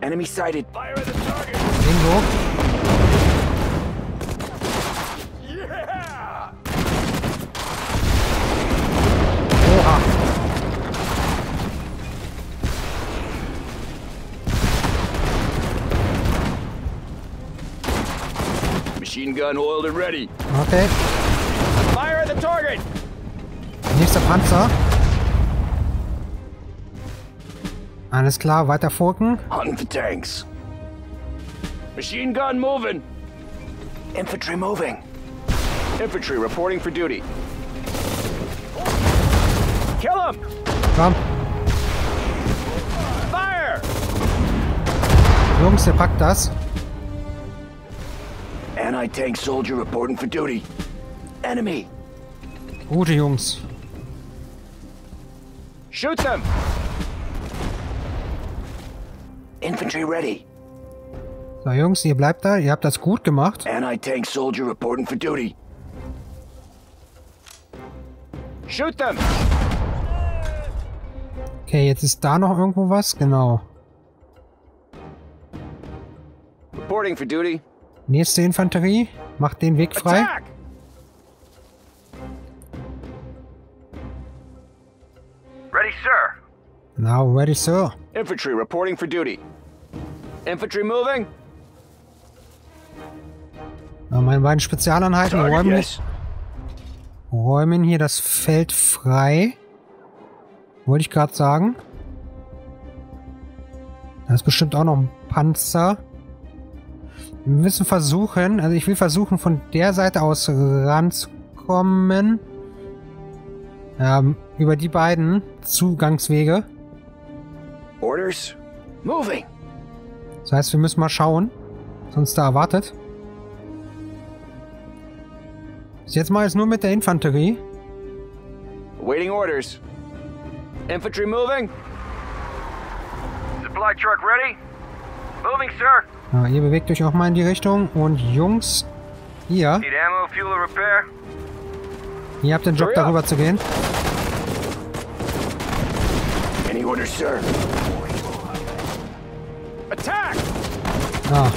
Enemy sighted. Fire at the target. Bingo. Gun oiled and ready. Okay. Fire at the target. Nächster Panzer. Alles klar, weiter forken. Hunting tanks. Machine gun moving. Infantry moving. Infantry reporting for duty. Kill him! Komm. Fire! Jungs, ihr packt das. Anti-Tank Soldier reporting for duty. Enemy. Gute Jungs. Shoot them! Infantry ready. So Jungs, ihr bleibt da. Ihr habt das gut gemacht. Anti-Tank Soldier reporting for duty. Shoot them! Okay, jetzt ist da noch irgendwo was. Genau. Reporting for duty. Nächste Infanterie. Macht den Weg frei. Attack! Ready, sir. Now ready, sir. Infantry reporting for duty. Infantry moving. Na, meine beiden Spezialeinheiten Target, räumen, yes. räumen hier das Feld frei. Wollte ich gerade sagen. Da ist bestimmt auch noch ein Panzer. Wir müssen versuchen, also ich will versuchen, von der Seite aus ranzukommen. Ähm, über die beiden Zugangswege. Orders moving. Das heißt, wir müssen mal schauen, was uns da erwartet. Jetzt mal jetzt nur mit der Infanterie. Waiting orders. Infantry moving. Supply truck ready. Moving, sir. Ja, ihr bewegt euch auch mal in die Richtung. Und Jungs, ihr... Ihr habt den Job, darüber zu gehen. Any orders, sir. Attack! Ah.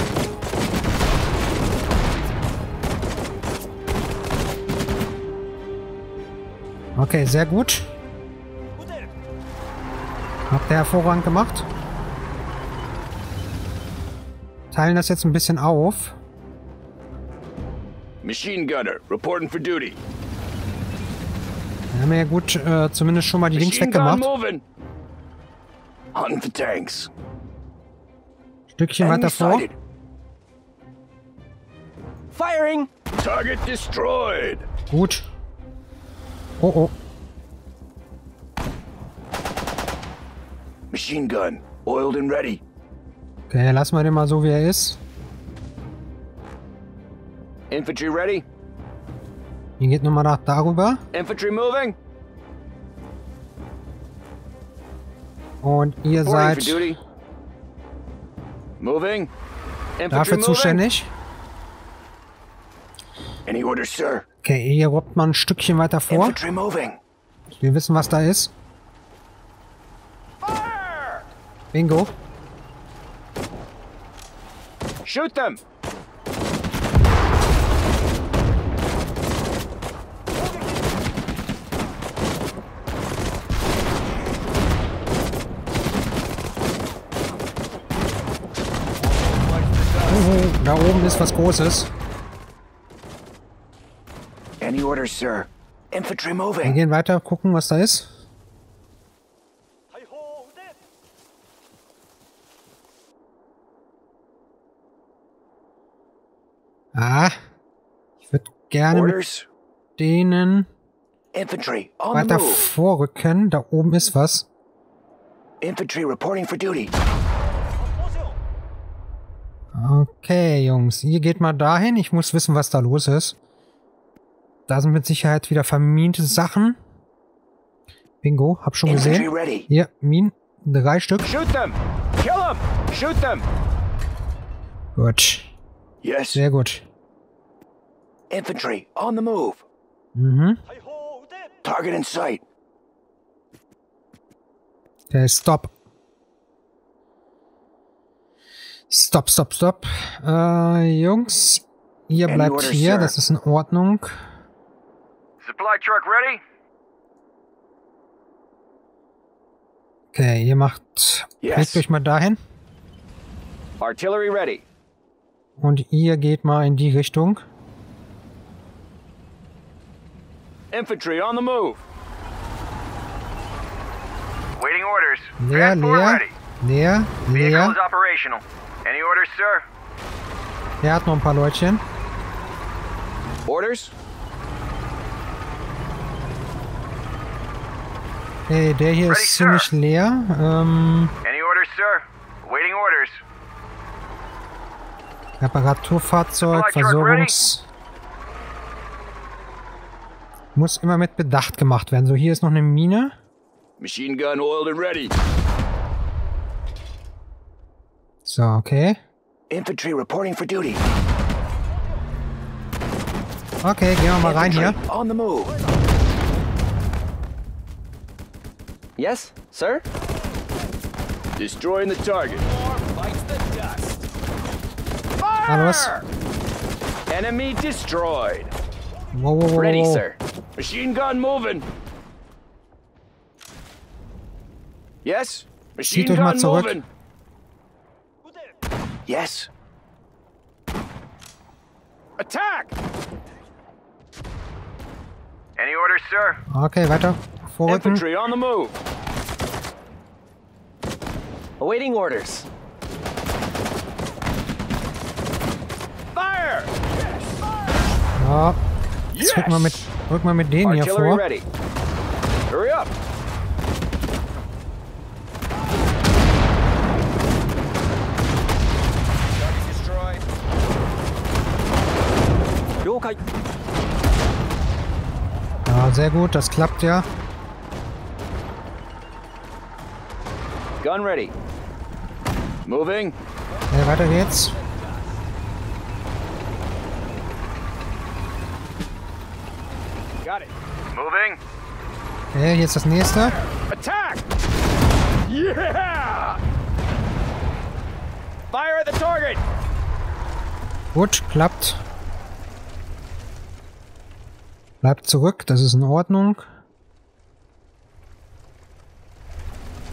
Okay, sehr gut. Habt ihr hervorragend gemacht. Teilen das jetzt ein bisschen auf. Machine Gunner, reporting for duty. Wir haben ja gut äh, zumindest schon mal die Machine Links weggemacht. Hunting for tanks. Stückchen weiter vor. Firing. Target destroyed. Gut. Oh oh. Machine Gun, oiled and ready. Okay, lassen wir den mal so, wie er ist. Infantry ready. Hier geht nochmal nach darüber. Infantry moving. Und ihr seid moving. Dafür zuständig. Any orders, sir. Okay, hier robbt man ein Stückchen weiter vor. Infantry moving. Wir wissen, was da ist. Fire! Bingo. Shoot them! Uh-huh. Da oben ist was Großes. Any orders, sir. Infantry moving. Wir gehen weiter, gucken, was da ist. Ah, ich würde gerne mit denen weiter vorrücken. Da oben ist was. Infantry reporting for duty. Okay, Jungs, ihr geht mal dahin. Ich muss wissen, was da los ist. Da sind mit Sicherheit wieder vermiente Sachen. Bingo, hab schon gesehen. Hier, Minen, drei Stück. Shoot them. Kill them. Shoot them. Gut. Yes. Sehr gut. Infantry on the move. Mhm. Target in sight. Okay, stop. Stop, stop, stop. Äh, Jungs, ihr bleibt hier, das ist in Ordnung. Supply truck ready. Okay, ihr macht. Legt euch mal dahin. Artillery ready. Und ihr geht mal in die Richtung. Infantry on the move. Waiting orders. Leer, leer, leer, leer. Vehicle is operational. Any orders, sir? Er hat noch ein paar Leutchen. Orders? Hey, der hier Ready, ist ziemlich sir. leer. Ähm, Any orders, sir? Waiting orders. Reparaturfahrzeug, Versorgungs... Muss immer mit Bedacht gemacht werden. So, hier ist noch eine Mine. Machine gun oiled and ready. So, okay. Infantry reporting for duty. Okay, gehen wir mal rein hier. On the move. Yes, sir. Destroying the target. Hallo, was? Enemy destroyed. Wow, wow, wow. Ready, sir. Machine gun moving. Yes. Machine Zieht gun moving. Yes. Attack. Any orders, sir? Okay, weiter. Vorrücken. Infantry on the move. Awaiting orders. Fire. Ja. Jetzt rück mal mit, rück mal mit denen hier vor. Hurry up. Ja, sehr gut, das klappt ja. Gun ready. Moving. Ja, weiter geht's. Got it. Moving. Okay, hier ist das nächste. Attack! Yeah! Fire at the target! Gut, klappt. Bleibt zurück, das ist in Ordnung.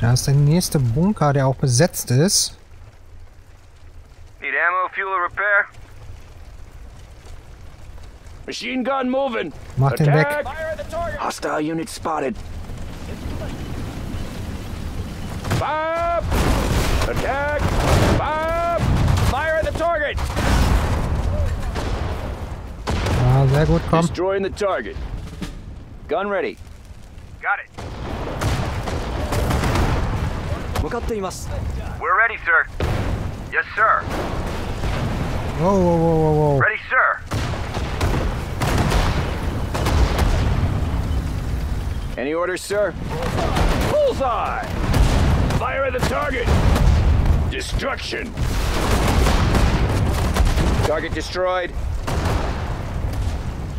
Da ist der nächste Bunker, der auch besetzt ist. Need ammo, fuel or repair? Machine gun moving. Mach den weg. Hostile unit spotted. Bob! Attack! Bob! Fire at the target. Ah, sehr gut, komm. Destroying the target. Gun ready. Got it. We're ready, sir. Yes, sir. Whoa, whoa, whoa, whoa, whoa. Ready, sir. Any orders, sir? Bullseye! Fire at the target! Destruction! Target destroyed.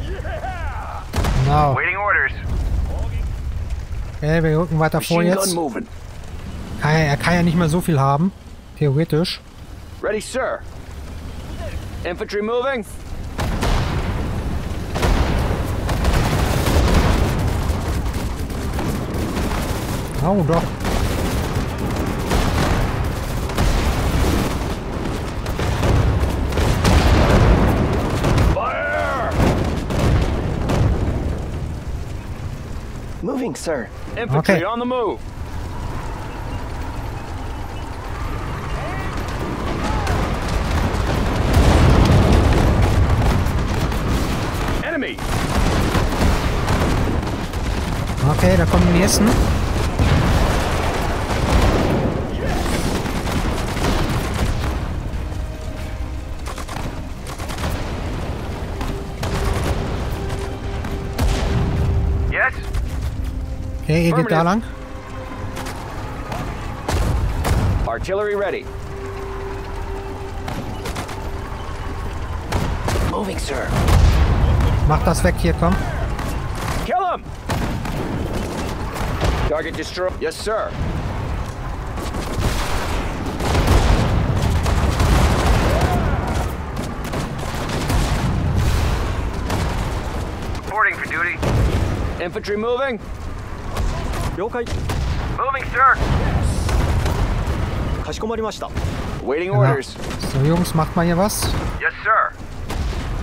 Yeah! Genau. Waiting orders. Okay, wir rücken weiter vor jetzt. Ah, er kann ja nicht mehr so viel haben, theoretisch. Ready, sir. Infantry moving. Oh, doch. Fire! Moving, sir. Infantry okay. on the move. Enemy. Okay, da kommen die nächsten. Okay, ihr geht da lang. Artillery ready. Moving, sir. Mach das weg hier, komm. Kill him. Target destroyed. Yes, sir. Reporting for duty. Infantry moving. Okay. Moving, sir. Waiting orders. So, Jungs, macht mal hier was. Yes, sir.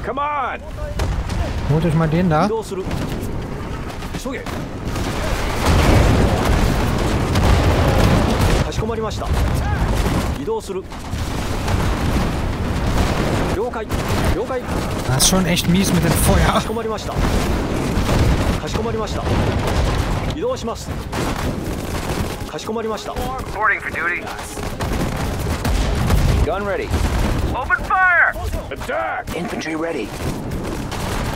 Come on. Holt euch mal den da. Das ist schon echt mies mit dem Feuer. Reporting for duty. Gun ready. Open fire! Attack! Infantry ready.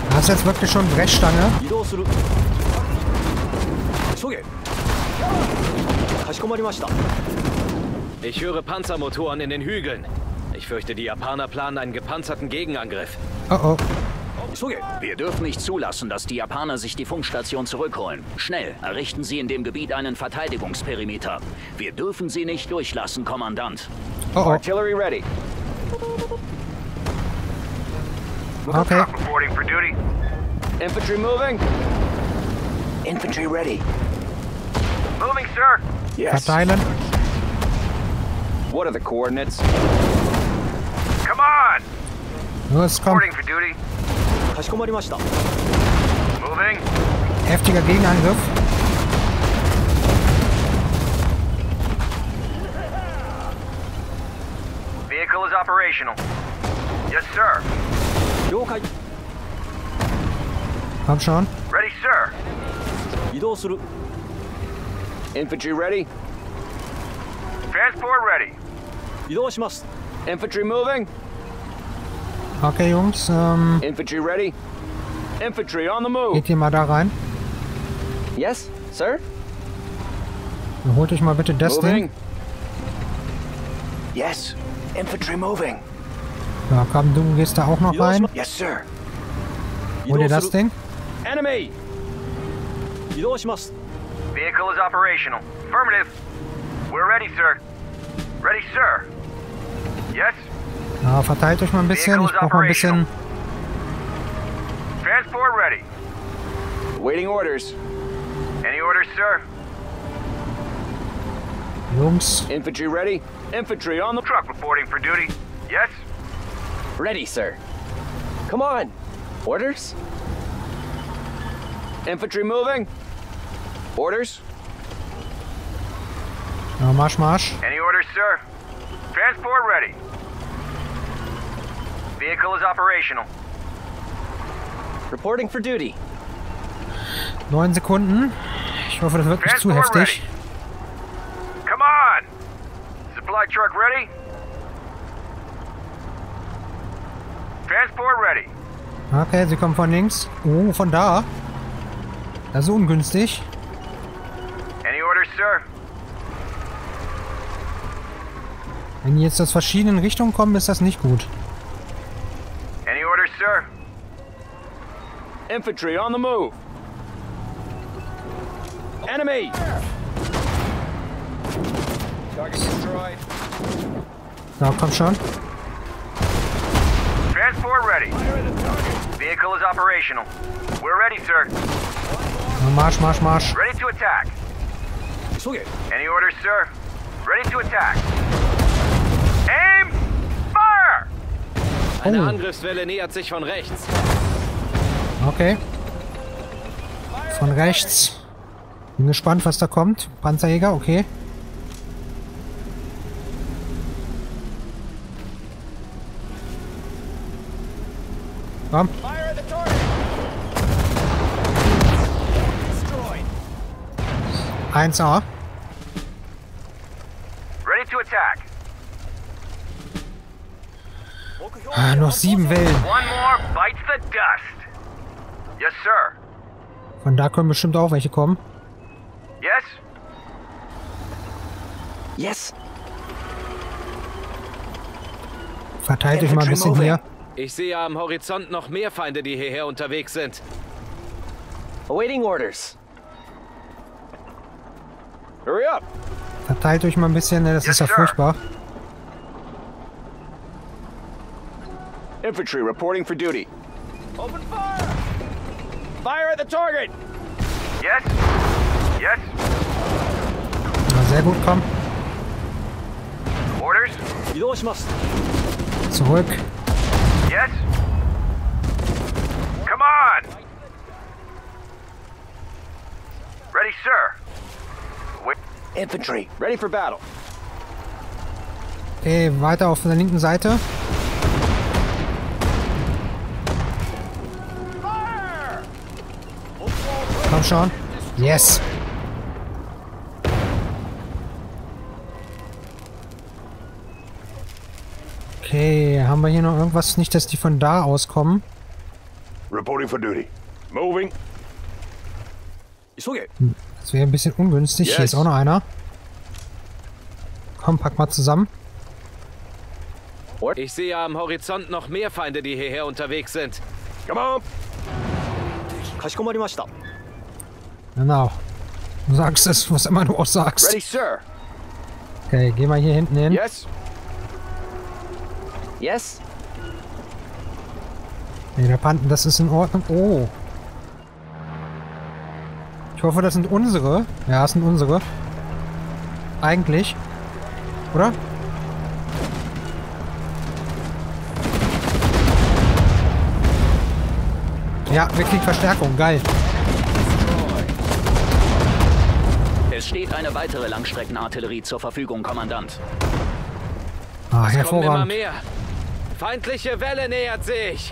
Du hast jetzt wirklich schon Brechstange. Ich höre Panzermotoren in den Hügeln. Ich fürchte, die Japaner planen einen gepanzerten Gegenangriff. Oh oh. Wir dürfen nicht zulassen, dass die Japaner sich die Funkstation zurückholen. Schnell, errichten Sie in dem Gebiet einen Verteidigungsperimeter. Wir dürfen Sie nicht durchlassen, Kommandant. Oh oh. Artillery ready. Okay. Reporting for duty. Infantry moving. Infantry ready. Moving, sir. Yes. Verteilen. What are the coordinates? Come on. Los, komm. Reporting for duty. Moving. Heftiger Gegenangriff. Vehicle is operational. Yes, sir. Komm schon. Ready, sir. Infantry ready. Transport ready. Infantry moving. Okay, Jungs. Ähm, Infantry ready. Infantry on the move. Geht ihr mal da rein? Yes, sir. Dann holt euch mal bitte das Ding. Yes, infantry moving. Ja, komm, du gehst da auch noch rein. Yes, sir. Hol dir das Ding. Enemy. Vehicle is operational. Affirmative. We're ready, sir. Ready, sir. Yes. Ja, verteilt euch mal ein bisschen. Ich brauche mal ein bisschen. Transport ready. Waiting orders. Any orders, sir? Jungs. Infantry ready. Infantry on the truck reporting for duty. Yes. Ready, sir. Come on. Orders? Infantry moving. Orders? Ja, marsch, marsch. Any orders, sir? Transport ready. Vehicle is operational. Reporting for duty. Neun Sekunden. Ich hoffe, das wird nicht zu heftig. Come on. Supply truck ready. Transport ready. Okay, sie kommen von links. Oh, von da. Das ist ungünstig. Any orders, sir? Wenn die jetzt aus verschiedenen Richtungen kommen, ist das nicht gut. Sir. Infantry on the move. Enemy. Target destroyed. Na, komm schon. Transport ready. Vehicle is operational. We're ready, sir. Marsch, marsch, marsch. Ready to attack. Any orders, sir? Ready to attack. Aim. Eine oh. Angriffswelle nähert sich von rechts. Okay. Von rechts. Bin gespannt, was da kommt. Panzerjäger, okay. Komm. eins A. Ready to attack. Ah, noch sieben Wellen. Von da können bestimmt auch welche kommen. Yes. Yes. Verteilt euch mal ein bisschen hier. Ich sehe am Horizont noch mehr Feinde, die hierher unterwegs sind. Awaiting orders. Hurry up. Verteilt euch mal ein bisschen, das ist ja furchtbar. Infantry reporting for duty. Open fire! Fire at the target! Yes! Yes! Na, sehr gut, komm. Orders? Zurück. Yes! Come on! Ready, sir. Wait. Infantry, ready for battle. Okay, weiter auf der linken Seite. Komm schon. Yes. Okay, haben wir hier noch irgendwas? Nicht, dass die von da aus kommen. Reporting for duty. Moving. Hm, das wäre ein bisschen ungünstig. Yes. Hier ist auch noch einer. Komm, pack mal zusammen. Ich sehe am Horizont noch mehr Feinde, die hierher unterwegs sind. Come on. Genau. Du sagst es, was immer du auch sagst. Ready, sir. Okay, geh mal hier hinten hin. Yes. Yes. Ne, der Panten, das ist in Ordnung. Oh. Ich hoffe, das sind unsere. Ja, das sind unsere. Eigentlich. Oder? Ja, wir kriegen Verstärkung. Geil. Es steht eine weitere Langstreckenartillerie zur Verfügung, Kommandant. Ah, hervorragend. Es kommen immer mehr. Feindliche Welle nähert sich.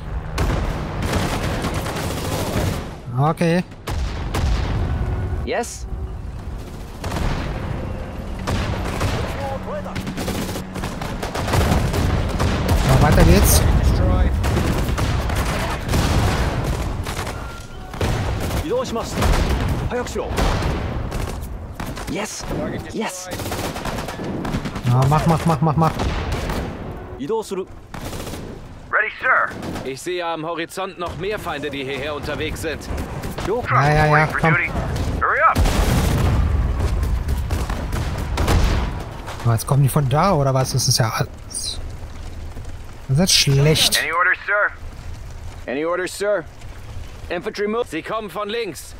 Okay. Yes. So, weiter geht's. Yes. Yes. Ah, mach, mach, mach, mach, mach. Ready, sir. Ich sehe am Horizont noch mehr Feinde, die hierher unterwegs sind. Ja, ja, ja, komm. Oh, jetzt kommen die von da, oder was? Das ist ja... Das ist jetzt schlecht. Any orders, sir? Any orders, sir? Infantry move. Sie kommen von links.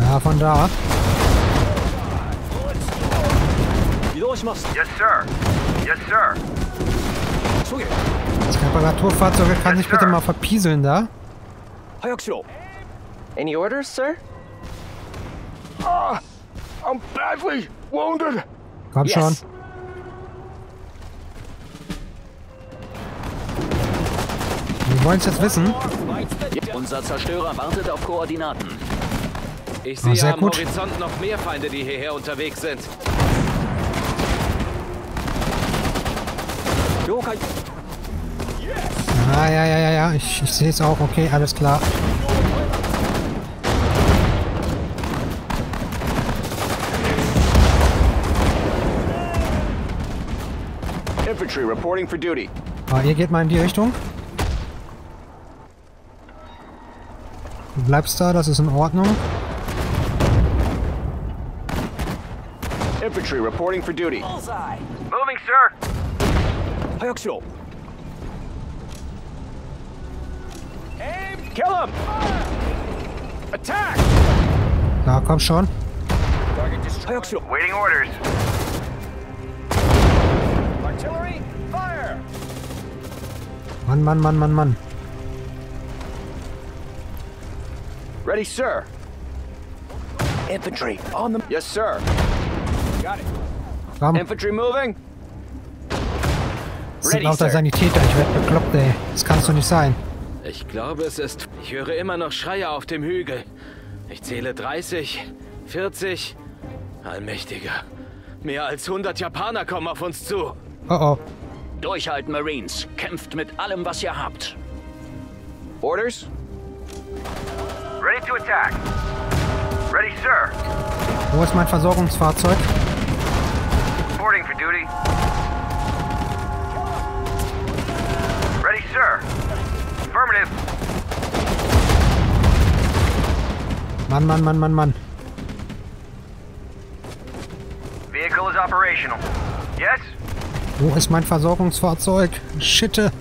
Ja, von da. Yes, sir. Yes, sir. Das Reparaturfahrzeug kann yes, sich bitte mal verpieseln da. Any orders, sir? Ah, I'm badly wounded. Komm yes. schon. Wir wollen es jetzt wissen. Unser Zerstörer wartet auf Koordinaten. Ich sehe oh, am gut. Horizont noch mehr Feinde, die hierher unterwegs sind. Ah, ja, ja, ja, ja. Ich, ich sehe es auch. Okay, alles klar. Infantry reporting for duty. Ah, ihr geht mal in die Richtung. Du bleibst da, das ist in Ordnung. Infantry reporting for duty. Bullseye. Moving, sir. Hayakushiro. Aim, kill him. Attack. Na, komm schon. Hayakushiro. Waiting orders. Artillery, fire. Mann, Mann, Mann, Mann, Mann. Ready, sir. Infantry on them. Yes, sir. Got it. Komm. Infantry moving. Das sind lauter Sanitäter, ich werde bekloppt, ey. Das kannst du nicht sein. Ich glaube, es ist... Ich höre immer noch Schreie auf dem Hügel. Ich zähle dreißig, vierzig... Allmächtiger. Mehr als hundert Japaner kommen auf uns zu. Oh oh. Durchhalten, Marines. Kämpft mit allem, was ihr habt. Orders? Ready to attack. Ready, sir. Wo ist mein Versorgungsfahrzeug? Boarding for duty. Sir. Affirmative. Mann, Mann, Mann, Mann, Mann. Vehicle is operational. Yes? Wo ist mein Versorgungsfahrzeug? Schitte.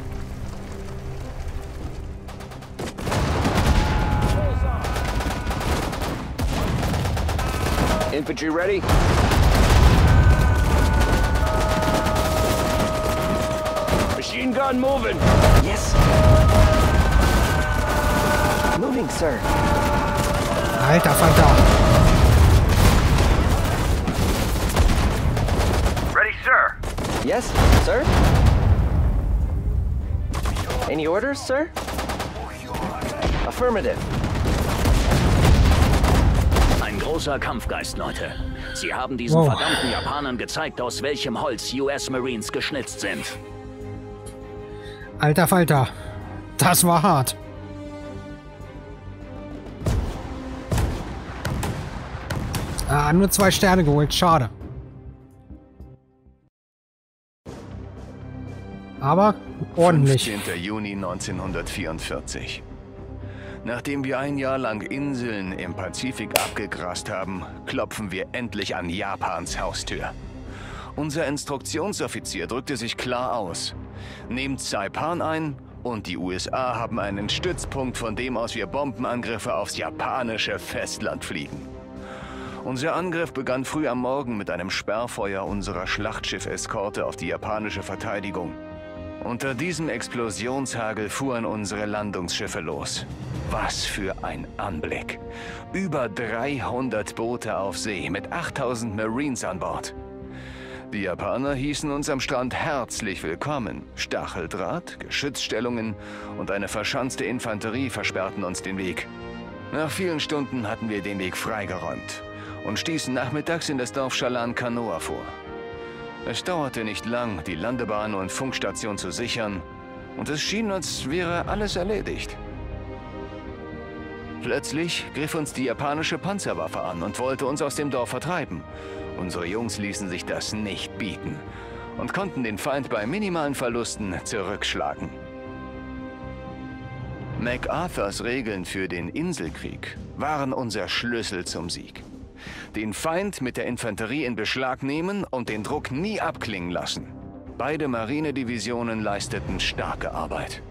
Infantry ready. Machine gun moving. Yes. Moving, sir. Alter Vater. Ready, sir. Yes, sir. Any orders, sir? Affirmative. großer Kampfgeist, Leute. Sie haben diesen wow. verdammten Japanern gezeigt, aus welchem Holz U S Marines geschnitzt sind. Alter Falter, das war hart. Ah, nur zwei Sterne geholt, schade. Aber ordentlich. fünfzehnter Juni neunzehnhundertvierundvierzig. Nachdem wir ein Jahr lang Inseln im Pazifik abgegrast haben, klopfen wir endlich an Japans Haustür. Unser Instruktionsoffizier drückte sich klar aus. Nehmt Saipan ein und die U S A haben einen Stützpunkt, von dem aus wir Bombenangriffe aufs japanische Festland fliegen. Unser Angriff begann früh am Morgen mit einem Sperrfeuer unserer Schlachtschiff-Eskorte auf die japanische Verteidigung. Unter diesem Explosionshagel fuhren unsere Landungsschiffe los. Was für ein Anblick! Über dreihundert Boote auf See mit achttausend Marines an Bord. Die Japaner hießen uns am Strand herzlich willkommen. Stacheldraht, Geschützstellungen und eine verschanzte Infanterie versperrten uns den Weg. Nach vielen Stunden hatten wir den Weg freigeräumt und stießen nachmittags in das Dorf Chalan Kanoa vor. Es dauerte nicht lang, die Landebahn und Funkstation zu sichern, und es schien, als wäre alles erledigt. Plötzlich griff uns die japanische Panzerwaffe an und wollte uns aus dem Dorf vertreiben. Unsere Jungs ließen sich das nicht bieten und konnten den Feind bei minimalen Verlusten zurückschlagen. MacArthurs Regeln für den Inselkrieg waren unser Schlüssel zum Sieg. Den Feind mit der Infanterie in Beschlag nehmen und den Druck nie abklingen lassen. Beide Marinedivisionen leisteten starke Arbeit.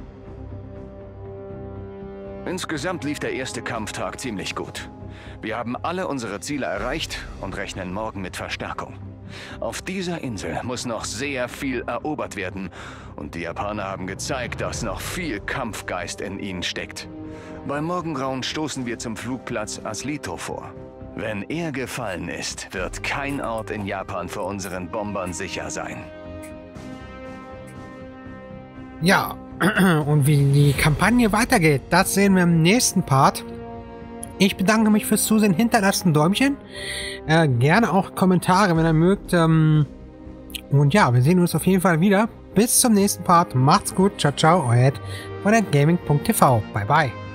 Insgesamt lief der erste Kampftag ziemlich gut. Wir haben alle unsere Ziele erreicht und rechnen morgen mit Verstärkung. Auf dieser Insel muss noch sehr viel erobert werden und die Japaner haben gezeigt, dass noch viel Kampfgeist in ihnen steckt. Beim Morgengrauen stoßen wir zum Flugplatz Aslito vor. Wenn er gefallen ist, wird kein Ort in Japan vor unseren Bombern sicher sein. Ja, und wie die Kampagne weitergeht, das sehen wir im nächsten Part. Ich bedanke mich fürs Zusehen, hinterlasst ein Däumchen, äh, gerne auch Kommentare, wenn ihr mögt. Ähm, und ja, wir sehen uns auf jeden Fall wieder. Bis zum nächsten Part, macht's gut, ciao, ciao, euer EDGaming punkt T V, bye, bye.